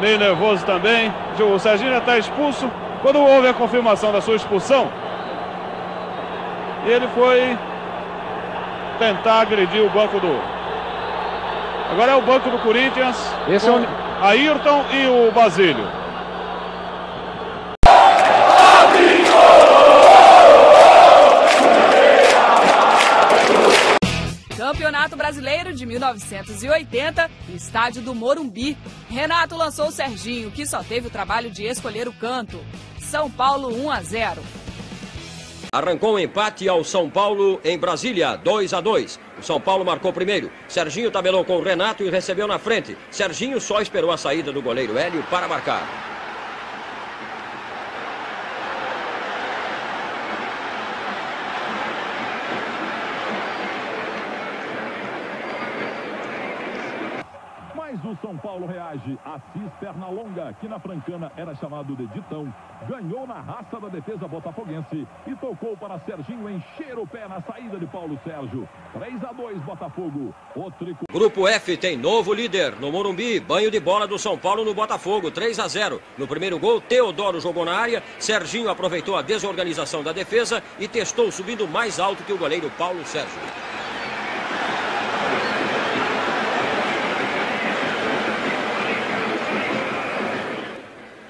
meio nervoso também. O Serginho já está expulso. Quando houve a confirmação da sua expulsão, ele foi tentar agredir o banco do... Agora é o banco do Corinthians. Esse é o Ayrton e o Basílio. Campeonato Brasileiro de 1980, estádio do Morumbi. Renato lançou o Serginho, que só teve o trabalho de escolher o canto. São Paulo 1-0. Arrancou um empate ao São Paulo em Brasília, 2-2. O São Paulo marcou primeiro. Serginho tabelou com o Renato e recebeu na frente. Serginho só esperou a saída do goleiro Hélio para marcar. Mas o São Paulo reage. Assis Pernalonga, que na Francana era chamado de Ditão, ganhou na raça da defesa botafoguense e tocou para Serginho encher o pé na saída de Paulo Sérgio. 3-2 Botafogo. Grupo F tem novo líder no Morumbi. Banho de bola do São Paulo no Botafogo, 3-0. No primeiro gol, Teodoro jogou na área. Serginho aproveitou a desorganização da defesa e testou subindo mais alto que o goleiro Paulo Sérgio.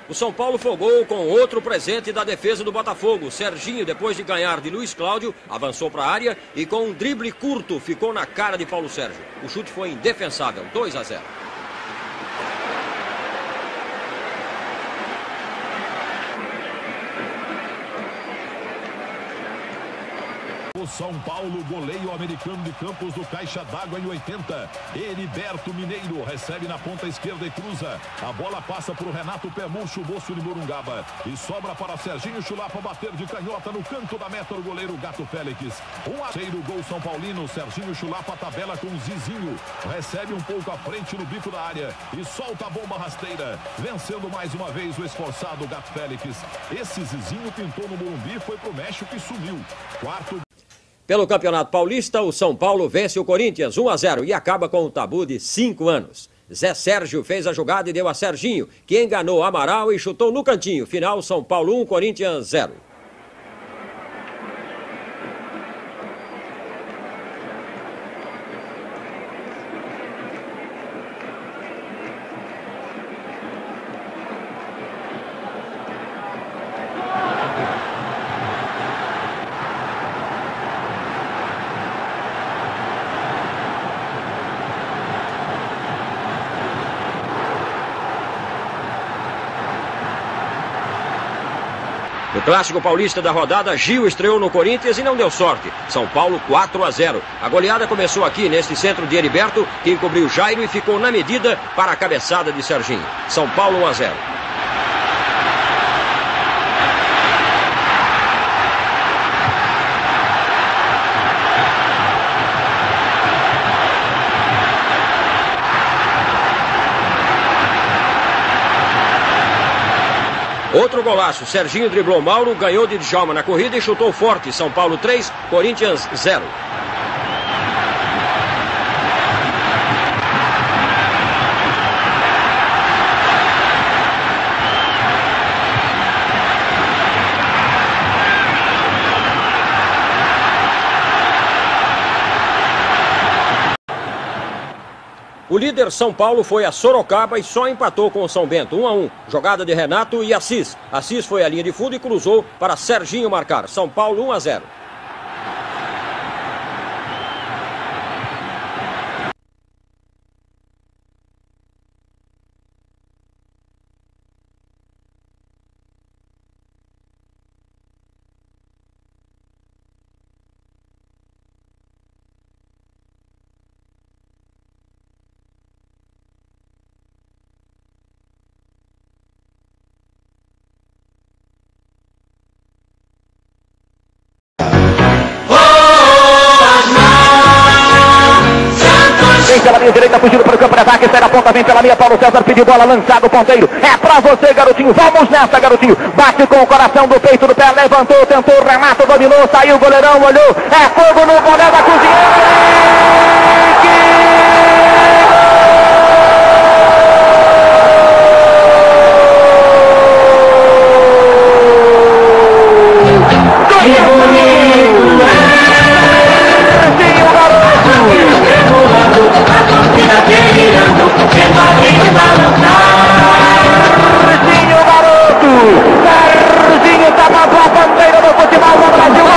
O São Paulo folgou com outro presente da defesa do Botafogo. Serginho, depois de ganhar de Luiz Cláudio, avançou para a área e com um drible curto ficou na cara de Paulo Sérgio. O chute foi indefensável, 2-0. O São Paulo goleia o americano de Campos do Caixa d'Água em 80. Heriberto Mineiro recebe na ponta esquerda e cruza. A bola passa para o Renato Pemucho, moço de Morungaba. E sobra para Serginho Chulapa bater de canhota no canto da meta do goleiro Gato Félix. Terceiro gol São Paulino. Serginho Chulapa tabela com o Zizinho. Recebe um pouco à frente no bico da área e solta a bomba rasteira. Vencendo mais uma vez o esforçado Gato Félix. Esse Zizinho pintou no Morumbi, foi pro México e sumiu. Quarto. Pelo Campeonato Paulista, o São Paulo vence o Corinthians 1-0 e acaba com o tabu de 5 anos. Zé Sérgio fez a jogada e deu a Serginho, que enganou Amaral e chutou no cantinho. Final, São Paulo 1, Corinthians 0. Clássico paulista da rodada, Gil estreou no Corinthians e não deu sorte. São Paulo 4-0. A goleada começou aqui neste centro de Heriberto, que encobriu Jairo e ficou na medida para a cabeçada de Serginho. São Paulo 1-0. Outro golaço, Serginho driblou Mauro, ganhou de Djalma na corrida e chutou forte. São Paulo 3, Corinthians 0. O líder São Paulo foi a Sorocaba e só empatou com o São Bento, 1 a 1. Jogada de Renato e Assis. Assis foi à linha de fundo e cruzou para Serginho marcar. São Paulo 1 a 0. Pela linha direita, fugindo para o campo de ataque, espera a ponta, vem pela meia, Paulo César pediu bola, lançado o ponteiro, é pra você, garotinho, vamos nessa, garotinho, bate com o coração do peito do pé, levantou, tentou, Renato dominou, saiu o goleirão, olhou, é fogo no goleiro da cozinha. O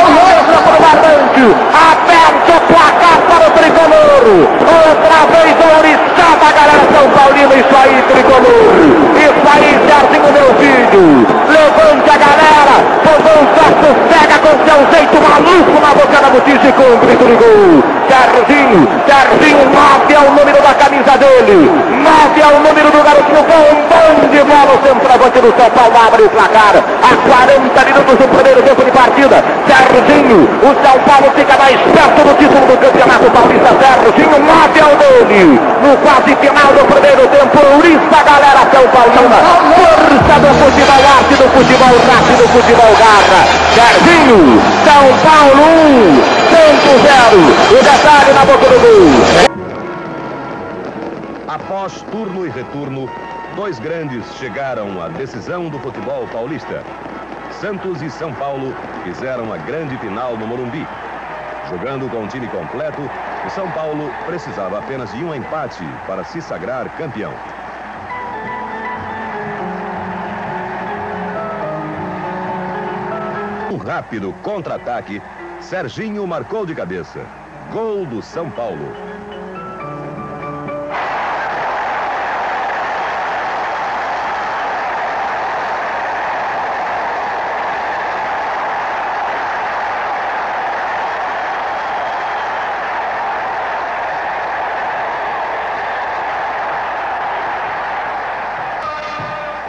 São Paulo abre o placar a 40 minutos do primeiro tempo de partida. Serginho, o São Paulo fica mais perto do título do Campeonato Paulista. Serginho, 9 a 1. No quase final do primeiro tempo, Paulista, galera São Paulina, força do futebol, arte do futebol, raça do futebol, garra. Serginho, São Paulo 1, Santos 0. O detalhe na boca do gol. Após turno e retorno, dois grandes chegaram à decisão do futebol paulista. Santos e São Paulo fizeram a grande final no Morumbi. Jogando com o time completo, o São Paulo precisava apenas de um empate para se sagrar campeão. Um rápido contra-ataque, Serginho marcou de cabeça. Gol do São Paulo.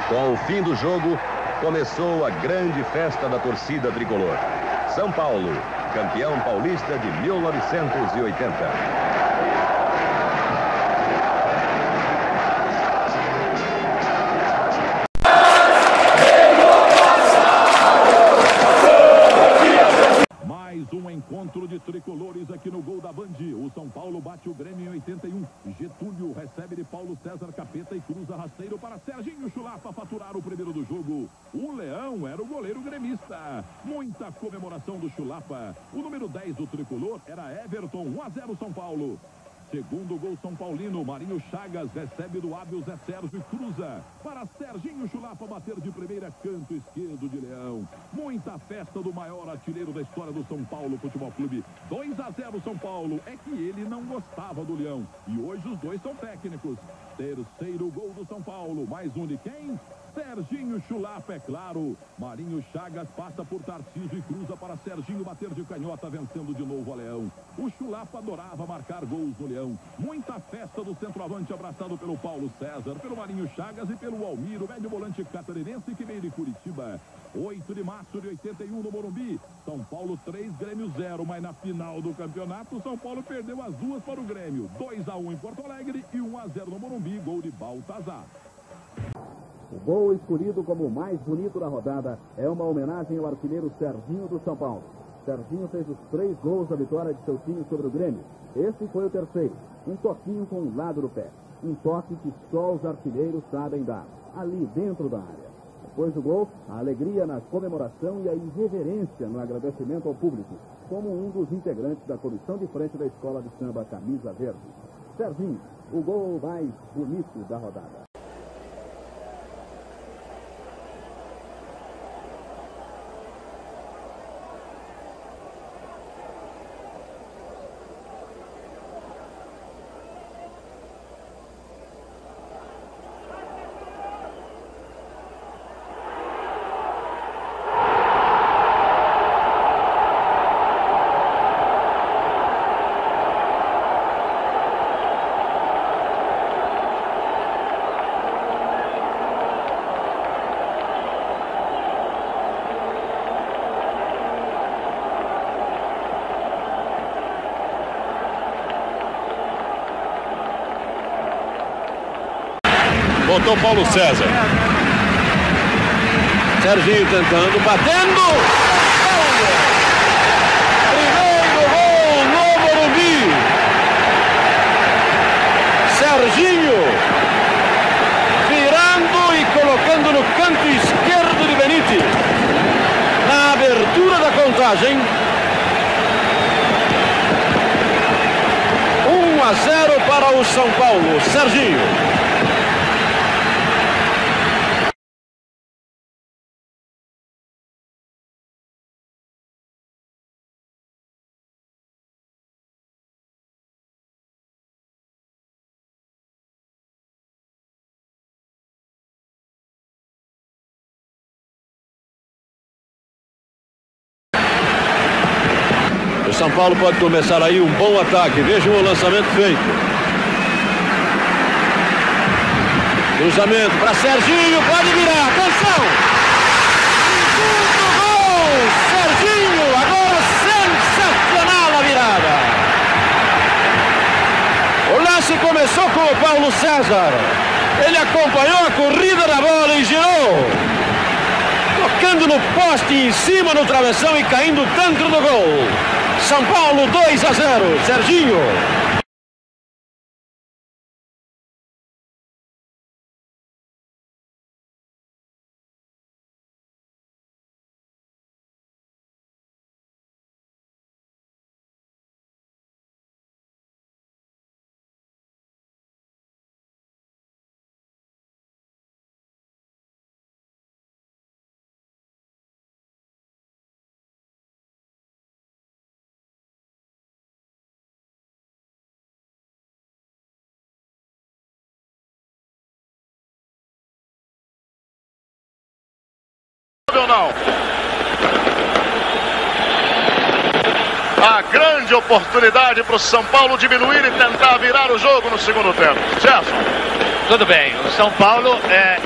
Com o fim do jogo, começou a grande festa da torcida tricolor. São Paulo, campeão paulista de 1980. Mais um encontro de tricolores aqui no Gol da Band. O São Paulo bate o Grêmio em 81. Getúlio recebe de Paulo César Capeta e cruza rasteiro para Serginho Chulapa faturar o primeiro do jogo. O Leão era o goleiro gremista. Muita comemoração do Chulapa. O número 10 do tricolor era Everton. 1 a 0 São Paulo. Segundo gol São Paulino, Marinho Chagas recebe do hábil Zé Sérgio e cruza para Serginho Chulapa bater de primeira, canto esquerdo de Leão. Muita festa do maior artilheiro da história do São Paulo Futebol Clube. 2 a 0 São Paulo, é que ele não gostava do Leão. E hoje os dois são técnicos. Terceiro gol do São Paulo, mais um de quem? Serginho Chulapa, é claro. Marinho Chagas passa por Tarcísio e cruza para Serginho bater de canhota, vencendo de novo a Leão. O Chulapa adorava marcar gols no Leão. Muita festa do centroavante abraçado pelo Paulo César, pelo Marinho Chagas e pelo Almiro, velho volante catarinense que veio de Curitiba. 8 de março de 81 no Morumbi. São Paulo 3, Grêmio 0. Mas na final do campeonato, São Paulo perdeu as duas para o Grêmio. 2 a 1 em Porto Alegre e 1 a 0 no Morumbi. Gol de Baltazar. O gol escolhido como o mais bonito da rodada é uma homenagem ao artilheiro Serginho do São Paulo. Serginho fez os 3 gols da vitória de seu time sobre o Grêmio. Esse foi o terceiro. Um toquinho com o lado do pé. Um toque que só os artilheiros sabem dar. Ali dentro da área. Depois do gol, a alegria na comemoração e a irreverência no agradecimento ao público, como um dos integrantes da comissão de frente da Escola de Samba Camisa Verde. Serginho, o gol mais bonito da rodada. Voltou Paulo César. Serginho tentando, batendo. Primeiro gol no Morumbi. Serginho virando e colocando no canto esquerdo de Benítez. Na abertura da contagem. 1-0 para o São Paulo. Serginho. São Paulo pode começar aí um bom ataque. Vejam o lançamento feito. Cruzamento para Serginho. Pode virar. Atenção! Segundo gol! Serginho! Agora sensacional a virada. O lance começou com o Paulo César. Ele acompanhou a corrida da bola e girou. Tocando no poste, em cima no travessão e caindo dentro do gol. São Paulo 2-0, Serginho. A grande oportunidade para o São Paulo diminuir e tentar virar o jogo no segundo tempo. Gerson. Tudo bem, o São Paulo,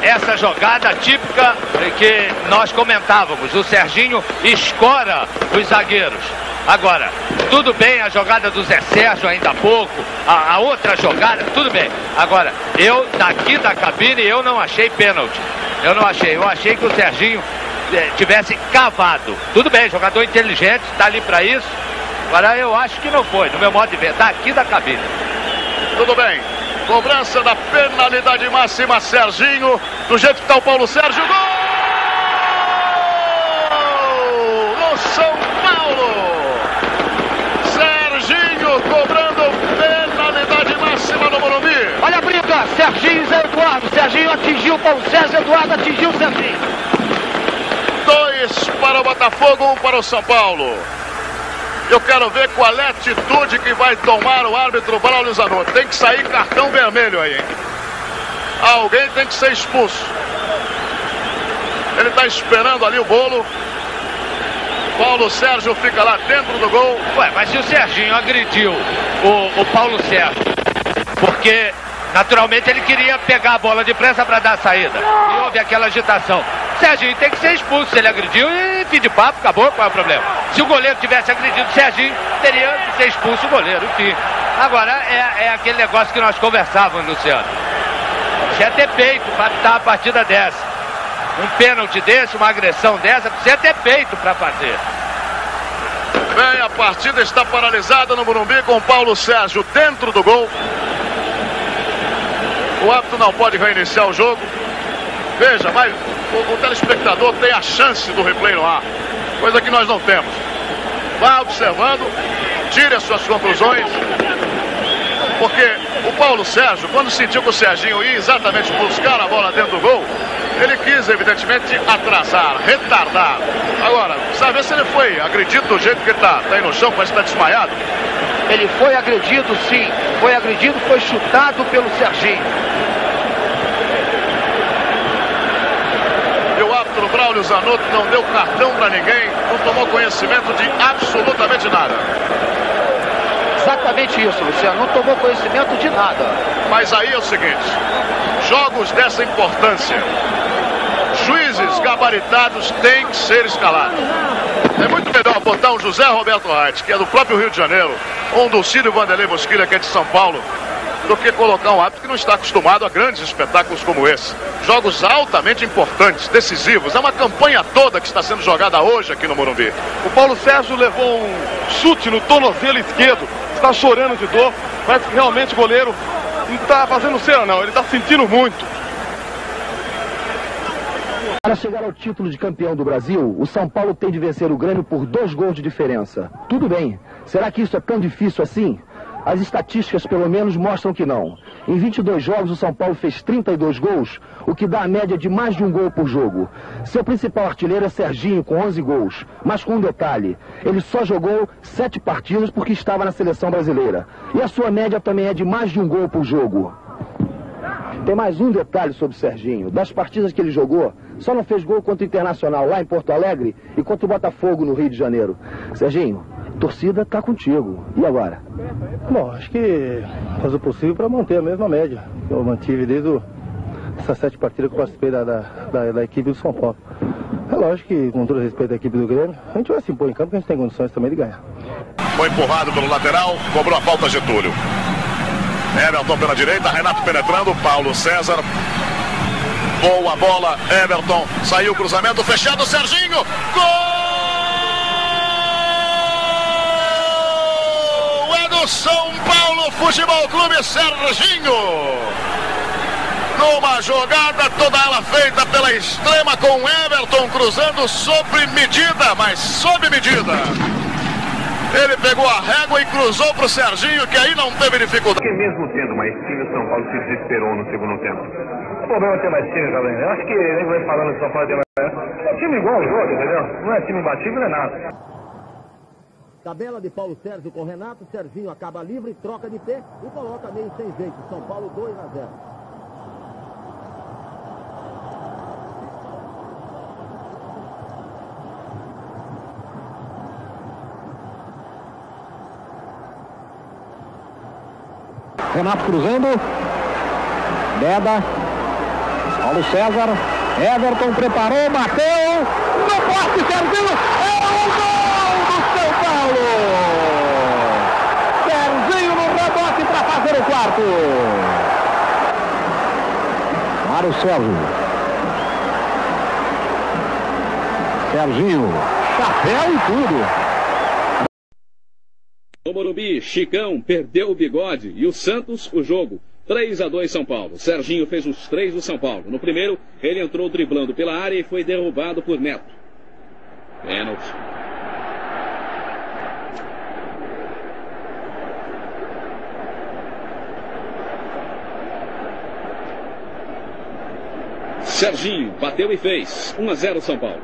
essa jogada típica que nós comentávamos, o Serginho escora os zagueiros. Agora, tudo bem a jogada do Zé Sérgio ainda há pouco, a outra jogada, tudo bem. Agora, eu daqui da cabine, eu não achei pênalti. Eu não achei, que o Serginho tivesse cavado. Tudo bem, jogador inteligente, está ali para isso. Agora eu acho que não foi, no meu modo de ver, está aqui da cabine. Tudo bem, cobrança da penalidade máxima, Serginho, do jeito que está o Paulo Sérgio. Gol! No São Paulo! Serginho cobrando penalidade máxima no Morumbi. Olha a briga, Serginho e Zé Eduardo. Serginho atingiu o Paulo Sérgio, Eduardo atingiu o Serginho. 2 para o Botafogo, 1 para o São Paulo. Eu quero ver qual é a atitude que vai tomar o árbitro Braulio Zanotto. Tem que sair cartão vermelho aí, hein? Alguém tem que ser expulso. Ele está esperando ali o bolo. Paulo Sérgio fica lá dentro do gol. Ué, mas se o Serginho agrediu o Paulo Sérgio, porque naturalmente ele queria pegar a bola depressa para dar a saída. E houve aquela agitação. Serginho tem que ser expulso, se ele agrediu e fim de papo, acabou, qual é o problema? Se o goleiro tivesse agredido o Serginho, teria que ser expulso o goleiro, enfim. Agora é aquele negócio que nós conversávamos, Luciano. Precisa ter peito para apitar uma partida dessa. Um pênalti desse, uma agressão dessa, precisa ter peito para fazer. Bem, a partida está paralisada no Morumbi com Paulo Sérgio dentro do gol. O árbitro não pode reiniciar o jogo. Veja, mas o telespectador tem a chance do replay no ar, coisa que nós não temos. Vá observando, tire as suas conclusões, porque O Paulo Sérgio, quando sentiu que o Serginho ia exatamente buscar a bola dentro do gol, ele quis, evidentemente, atrasar, retardar. Agora, sabe se ele foi agredido do jeito que ele está aí no chão, parece que está desmaiado? Ele foi agredido, sim. Foi agredido, foi chutado pelo Serginho. E o árbitro Braulio Zanotto não deu cartão para ninguém, não tomou conhecimento de absolutamente nada. Exatamente isso, Luciano. Não tomou conhecimento de nada. Mas aí é o seguinte, jogos dessa importância, juízes gabaritados têm que ser escalados. É muito melhor botar um José Roberto Reit, que é do próprio Rio de Janeiro, ou um Dulcídio Vanderlei Bosquilha, que é de São Paulo, do que colocar um árbitro que não está acostumado a grandes espetáculos como esse. Jogos altamente importantes, decisivos. É uma campanha toda que está sendo jogada hoje aqui no Morumbi. O Paulo Sérgio levou um chute no tornozelo esquerdo. Está chorando de dor, parece que realmente o goleiro não está fazendo cera não, ele está sentindo muito. Para chegar ao título de campeão do Brasil, o São Paulo tem de vencer o Grêmio por 2 gols de diferença. Tudo bem, será que isso é tão difícil assim? As estatísticas pelo menos mostram que não. Em 22 jogos o São Paulo fez 32 gols, o que dá a média de mais de 1 gol por jogo. Seu principal artilheiro é Serginho, com 11 gols, mas com um detalhe, ele só jogou 7 partidas porque estava na seleção brasileira. E a sua média também é de mais de 1 gol por jogo. Tem mais um detalhe sobre o Serginho. Das partidas que ele jogou, só não fez gol contra o Internacional lá em Porto Alegre e contra o Botafogo no Rio de Janeiro. Serginho, a torcida está contigo. E agora? Bom, acho que faz o possível para manter a mesma média que eu mantive desde essas 7 partidas que eu participei da equipe do São Paulo. É lógico que, com todo respeito à equipe do Grêmio, a gente vai se impor em campo, que a gente tem condições também de ganhar. Foi empurrado pelo lateral, cobrou a falta Getúlio. Everton pela direita, Renato penetrando, Paulo César. Boa bola, Everton. Saiu o cruzamento, fechado, Serginho. Gol! São Paulo Futebol Clube, Serginho, numa jogada toda ela feita pela extrema com Everton cruzando sobre medida, mas sob medida. Ele pegou a régua e cruzou para o Serginho, que aí não teve dificuldade. Porque mesmo tendo mais time, o São Paulo se desesperou no segundo tempo. O problema é ter mais time, galera. Eu acho que ele vai falando que o São Paulo tem mais time. É time igual ao jogo, entendeu? Não é time imbatível, não é nada. Tabela de Paulo Sérgio com Renato, Serginho acaba livre, troca de pé e coloca meio sem jeito. São Paulo 2-0. Renato cruzando. Deda. Paulo César. Everton preparou, bateu. No poste, Serginho. É o gol! Serginho no rebote para fazer o quarto. Para o Sérgio. Serginho. Chapéu e tudo. No Morumbi, Chicão perdeu o bigode e o Santos o jogo. 3-2 São Paulo. Serginho fez os 3 do São Paulo. No primeiro, ele entrou driblando pela área e foi derrubado por Neto. Pênalti. Serginho bateu e fez 1-0 São Paulo.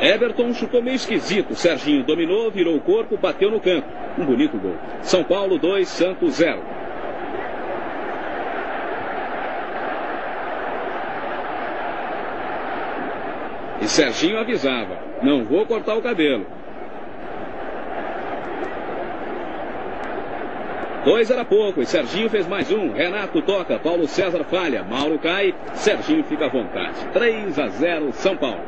Everton chutou meio esquisito. Serginho dominou, virou o corpo, bateu no canto. Um bonito gol. São Paulo 2, Santos 0. E Serginho avisava: não vou cortar o cabelo. 2 era pouco e Serginho fez mais um. Renato toca, Paulo César falha, Mauro cai, Serginho fica à vontade. 3-0 São Paulo.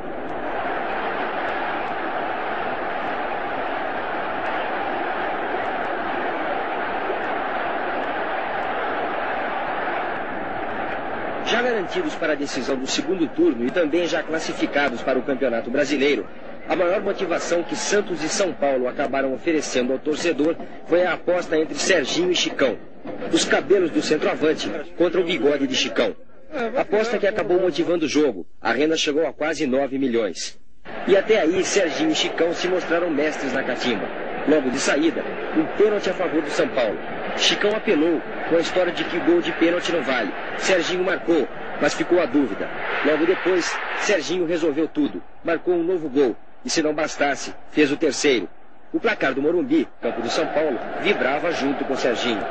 Já garantidos para a decisão do segundo turno e também já classificados para o Campeonato Brasileiro, a maior motivação que Santos e São Paulo acabaram oferecendo ao torcedor foi a aposta entre Serginho e Chicão. Os cabelos do centroavante contra o bigode de Chicão. Aposta que acabou motivando o jogo. A renda chegou a quase 9 milhões. E até aí, Serginho e Chicão se mostraram mestres na catimba. Logo de saída, um pênalti a favor do São Paulo. Chicão apelou com a história de que o gol de pênalti não vale. Serginho marcou, mas ficou a dúvida. Logo depois, Serginho resolveu tudo. Marcou um novo gol e, se não bastasse, fez o terceiro. O placar do Morumbi, campo do São Paulo, vibrava junto com Serginho.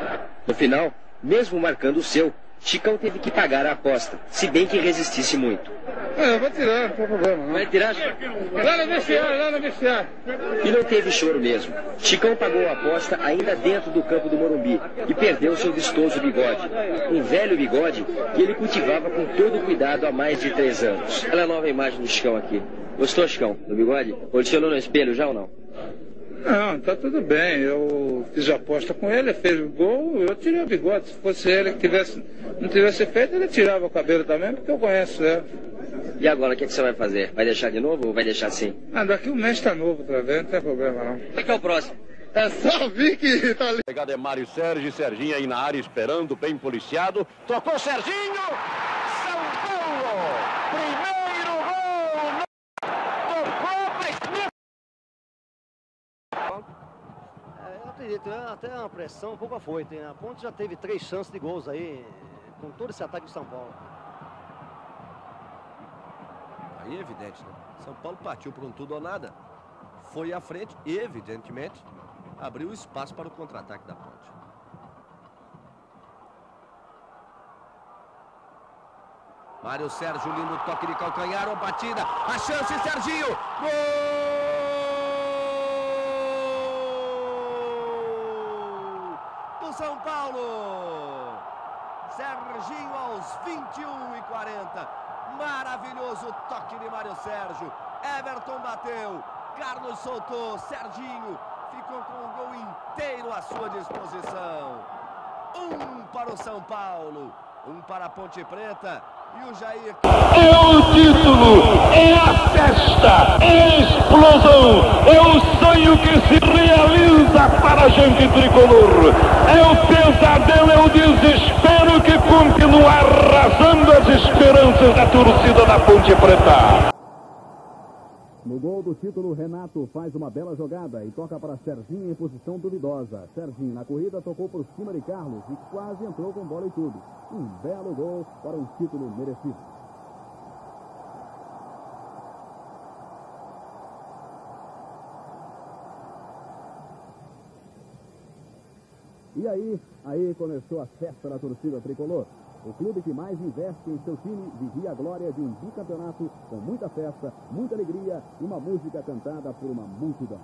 No final, mesmo marcando o seu, Chicão teve que pagar a aposta, se bem que resistisse muito. Eu vou tirar, não tem problema. Não. Vai tirar? Lá no vestiário. E não teve choro mesmo. Chicão pagou a aposta ainda dentro do campo do Morumbi e perdeu seu vistoso bigode. Um velho bigode que ele cultivava com todo cuidado há mais de 3 anos. Olha a nova imagem do Chicão aqui. Gostou, Chicão, do bigode? Posicionou no espelho já ou não? Não, tá tudo bem. Eu fiz a aposta com ele, fez o gol, eu tirei o bigode. Se fosse ele que não tivesse feito, ele tirava o cabelo também, porque eu conheço ele. E agora, o que você vai fazer? Vai deixar de novo ou vai deixar assim? Ah, daqui um mês tá novo, tá vendo? Não tem problema, não. O que é o próximo? É só vir que tá ali. Pegada é Mário Sérgio, Serginho aí na área esperando, bem policiado. Tocou Serginho! São Paulo! Primeiro gol! No... Tocou pra esquerda! Até uma pressão um pouco afoita, hein? A Ponte já teve 3 chances de gols aí, com todo esse ataque do São Paulo. Aí é evidente, né? São Paulo partiu por um tudo ou nada, foi à frente e, evidentemente, abriu espaço para o contra-ataque da Ponte. Mário Sérgio, lindo toque de calcanhar, uma batida, a chance, Serginho! Gol! São Paulo, Serginho aos 21:40, maravilhoso toque de Mário Sérgio, Everton bateu, Carlos soltou, Serginho ficou com o gol inteiro à sua disposição, 1 para o São Paulo, 1 para a Ponte Preta e o Jair... É o título, é a festa, é a explosão, é o sonho que se realiza para a gente tricolor. É o pesadelo, é o desespero que continua arrasando as esperanças da torcida da Ponte Preta. No gol do título, Renato faz uma bela jogada e toca para Serginho em posição duvidosa. Serginho na corrida tocou por cima de Carlos e quase entrou com bola e tudo. Um belo gol para um título merecido. E aí começou a festa da torcida tricolor. O clube que mais investe em seu time vivia a glória de um bicampeonato com muita festa, muita alegria e uma música cantada por uma multidão.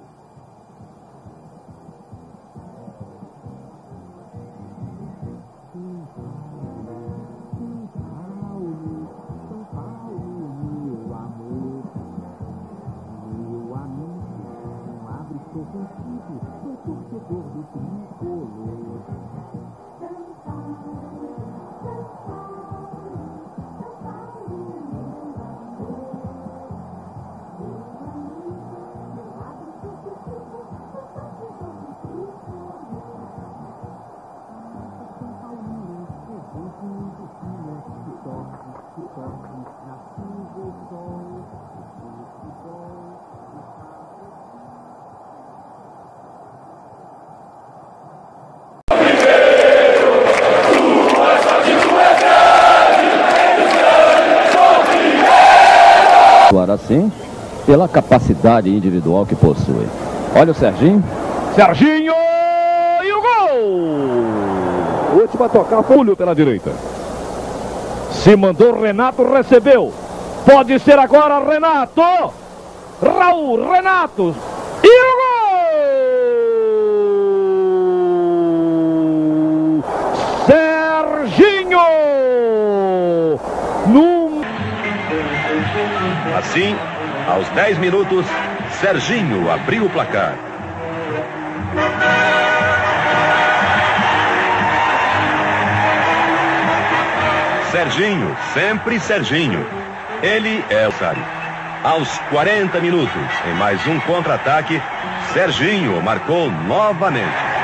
Assim, pela capacidade individual que possui. Olha o Serginho. Serginho e o gol! O último a tocar foi Júlio pela direita. Se mandou Renato, recebeu. Pode ser agora Renato! Raul, Renato! E o gol! Serginho! No Assim, aos 10 minutos, Serginho abriu o placar. Serginho, sempre Serginho. Ele é o Sari. Aos 40 minutos, em mais um contra-ataque, Serginho marcou novamente.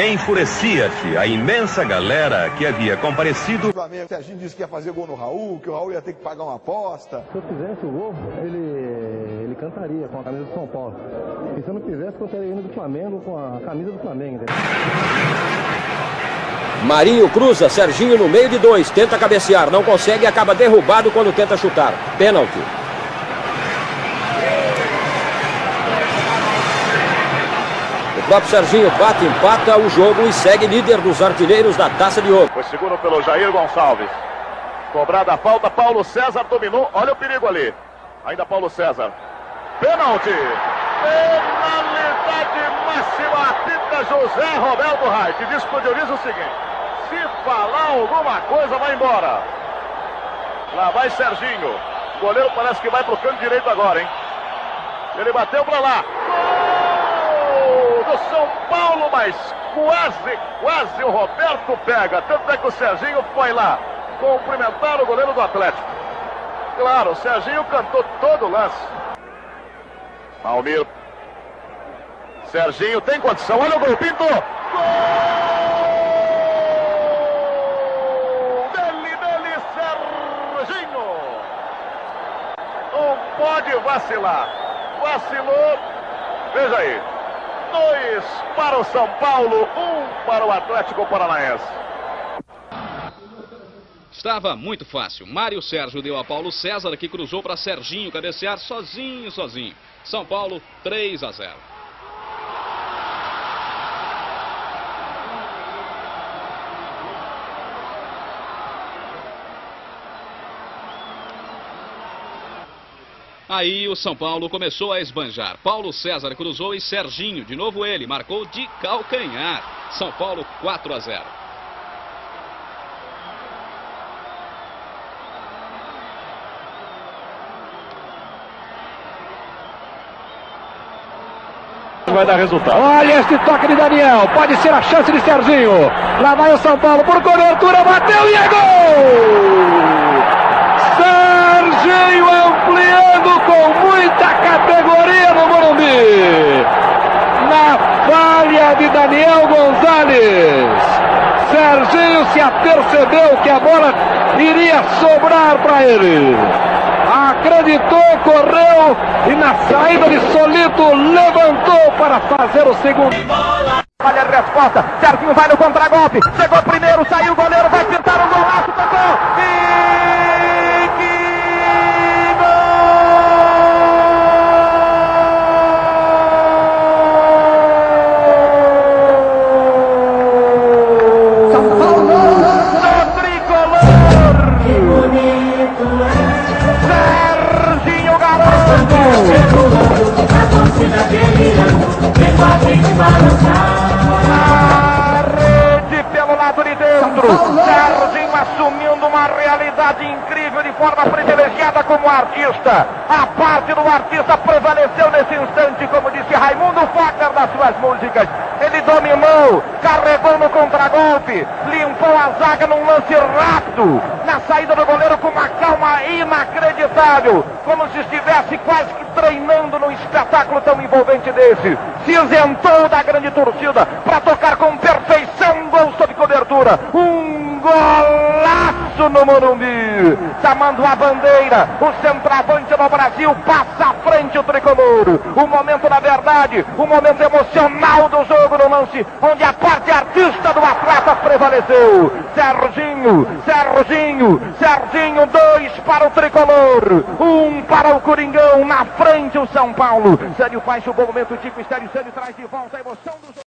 Enfurecia-te a imensa galera que havia comparecido. O Flamengo, Serginho disse que ia fazer gol no Raul, que o Raul ia ter que pagar uma aposta. Se eu fizesse o gol, ele cantaria com a camisa do São Paulo. E se eu não fizesse, eu estaria indo do Flamengo com a camisa do Flamengo. Marinho cruza, Serginho no meio de dois, tenta cabecear, não consegue e acaba derrubado quando tenta chutar. Pênalti. O próprio Serginho bate, empata o jogo e segue líder dos artilheiros da Taça de Ouro. Foi seguro pelo Jair Gonçalves. Cobrada a falta, Paulo César dominou, olha o perigo ali. Ainda Paulo César. Pênalti. Penalidade máxima, apita José Roberto Reich. Diz que prioriza o seguinte: se falar alguma coisa, vai embora. Lá vai Serginho. O goleiro parece que vai pro canto direito agora, hein? Ele bateu pra lá. Gol do São Paulo, mas quase o Roberto pega. Tanto é que o Serginho foi lá cumprimentar o goleiro do Atlético. Claro, o Serginho cantou todo o lance. Almir, Serginho tem condição, olha o gol, Pinto! Gol dele, Serginho! Não pode vacilar, vacilou, veja aí, 2 para o São Paulo, 1 para o Atlético Paranaense. Estava muito fácil. Mário Sérgio deu a Paulo César, que cruzou para Serginho cabecear sozinho. São Paulo, 3-0. Aí o São Paulo começou a esbanjar. Paulo César cruzou e Serginho, de novo ele, marcou de calcanhar. São Paulo, 4-0. Vai dar resultado. Olha este toque de Daniel, pode ser a chance de Serginho. Lá vai o São Paulo por cobertura, bateu e é gol! Serginho ampliando com muita categoria no Morumbi. Na falha de Daniel Gonzalez, Serginho se apercebeu que a bola iria sobrar para ele. Acreditou, correu e na saída de Solito levantou para fazer o segundo. Olha a resposta, Serginho vai no contragolpe, chegou primeiro, saiu o goleiro, vai pintar o golaço, tocou e que gol! São Paulo, o tricolor! Que bonito é! A rede pelo lado de dentro. Serginho assumindo uma realidade incrível de forma privilegiada como artista. A parte do artista prevaleceu nesse instante, como disse Raimundo Faulkner nas suas músicas. Ele dominou, carregou no contragolpe, limpou a zaga num lance rápido, na saída do goleiro com uma calma inacreditável, como se estivesse quase que treinando num espetáculo tão envolvente desse. Se isentou da grande torcida para tocar com perfeição um gol sob cobertura. Um golaço no Morumbi. Chamando a bandeira, o centroavante do Brasil passa à frente o tricolor. O momento, na verdade, o momento emocional do jogo no lance, onde a parte artista do atleta prevaleceu. Serginho, 2 para o tricolor, 1 para o Coringão, na frente o São Paulo. Sérgio faz o bom momento, Tico, Sérgio traz de volta a emoção do jogo.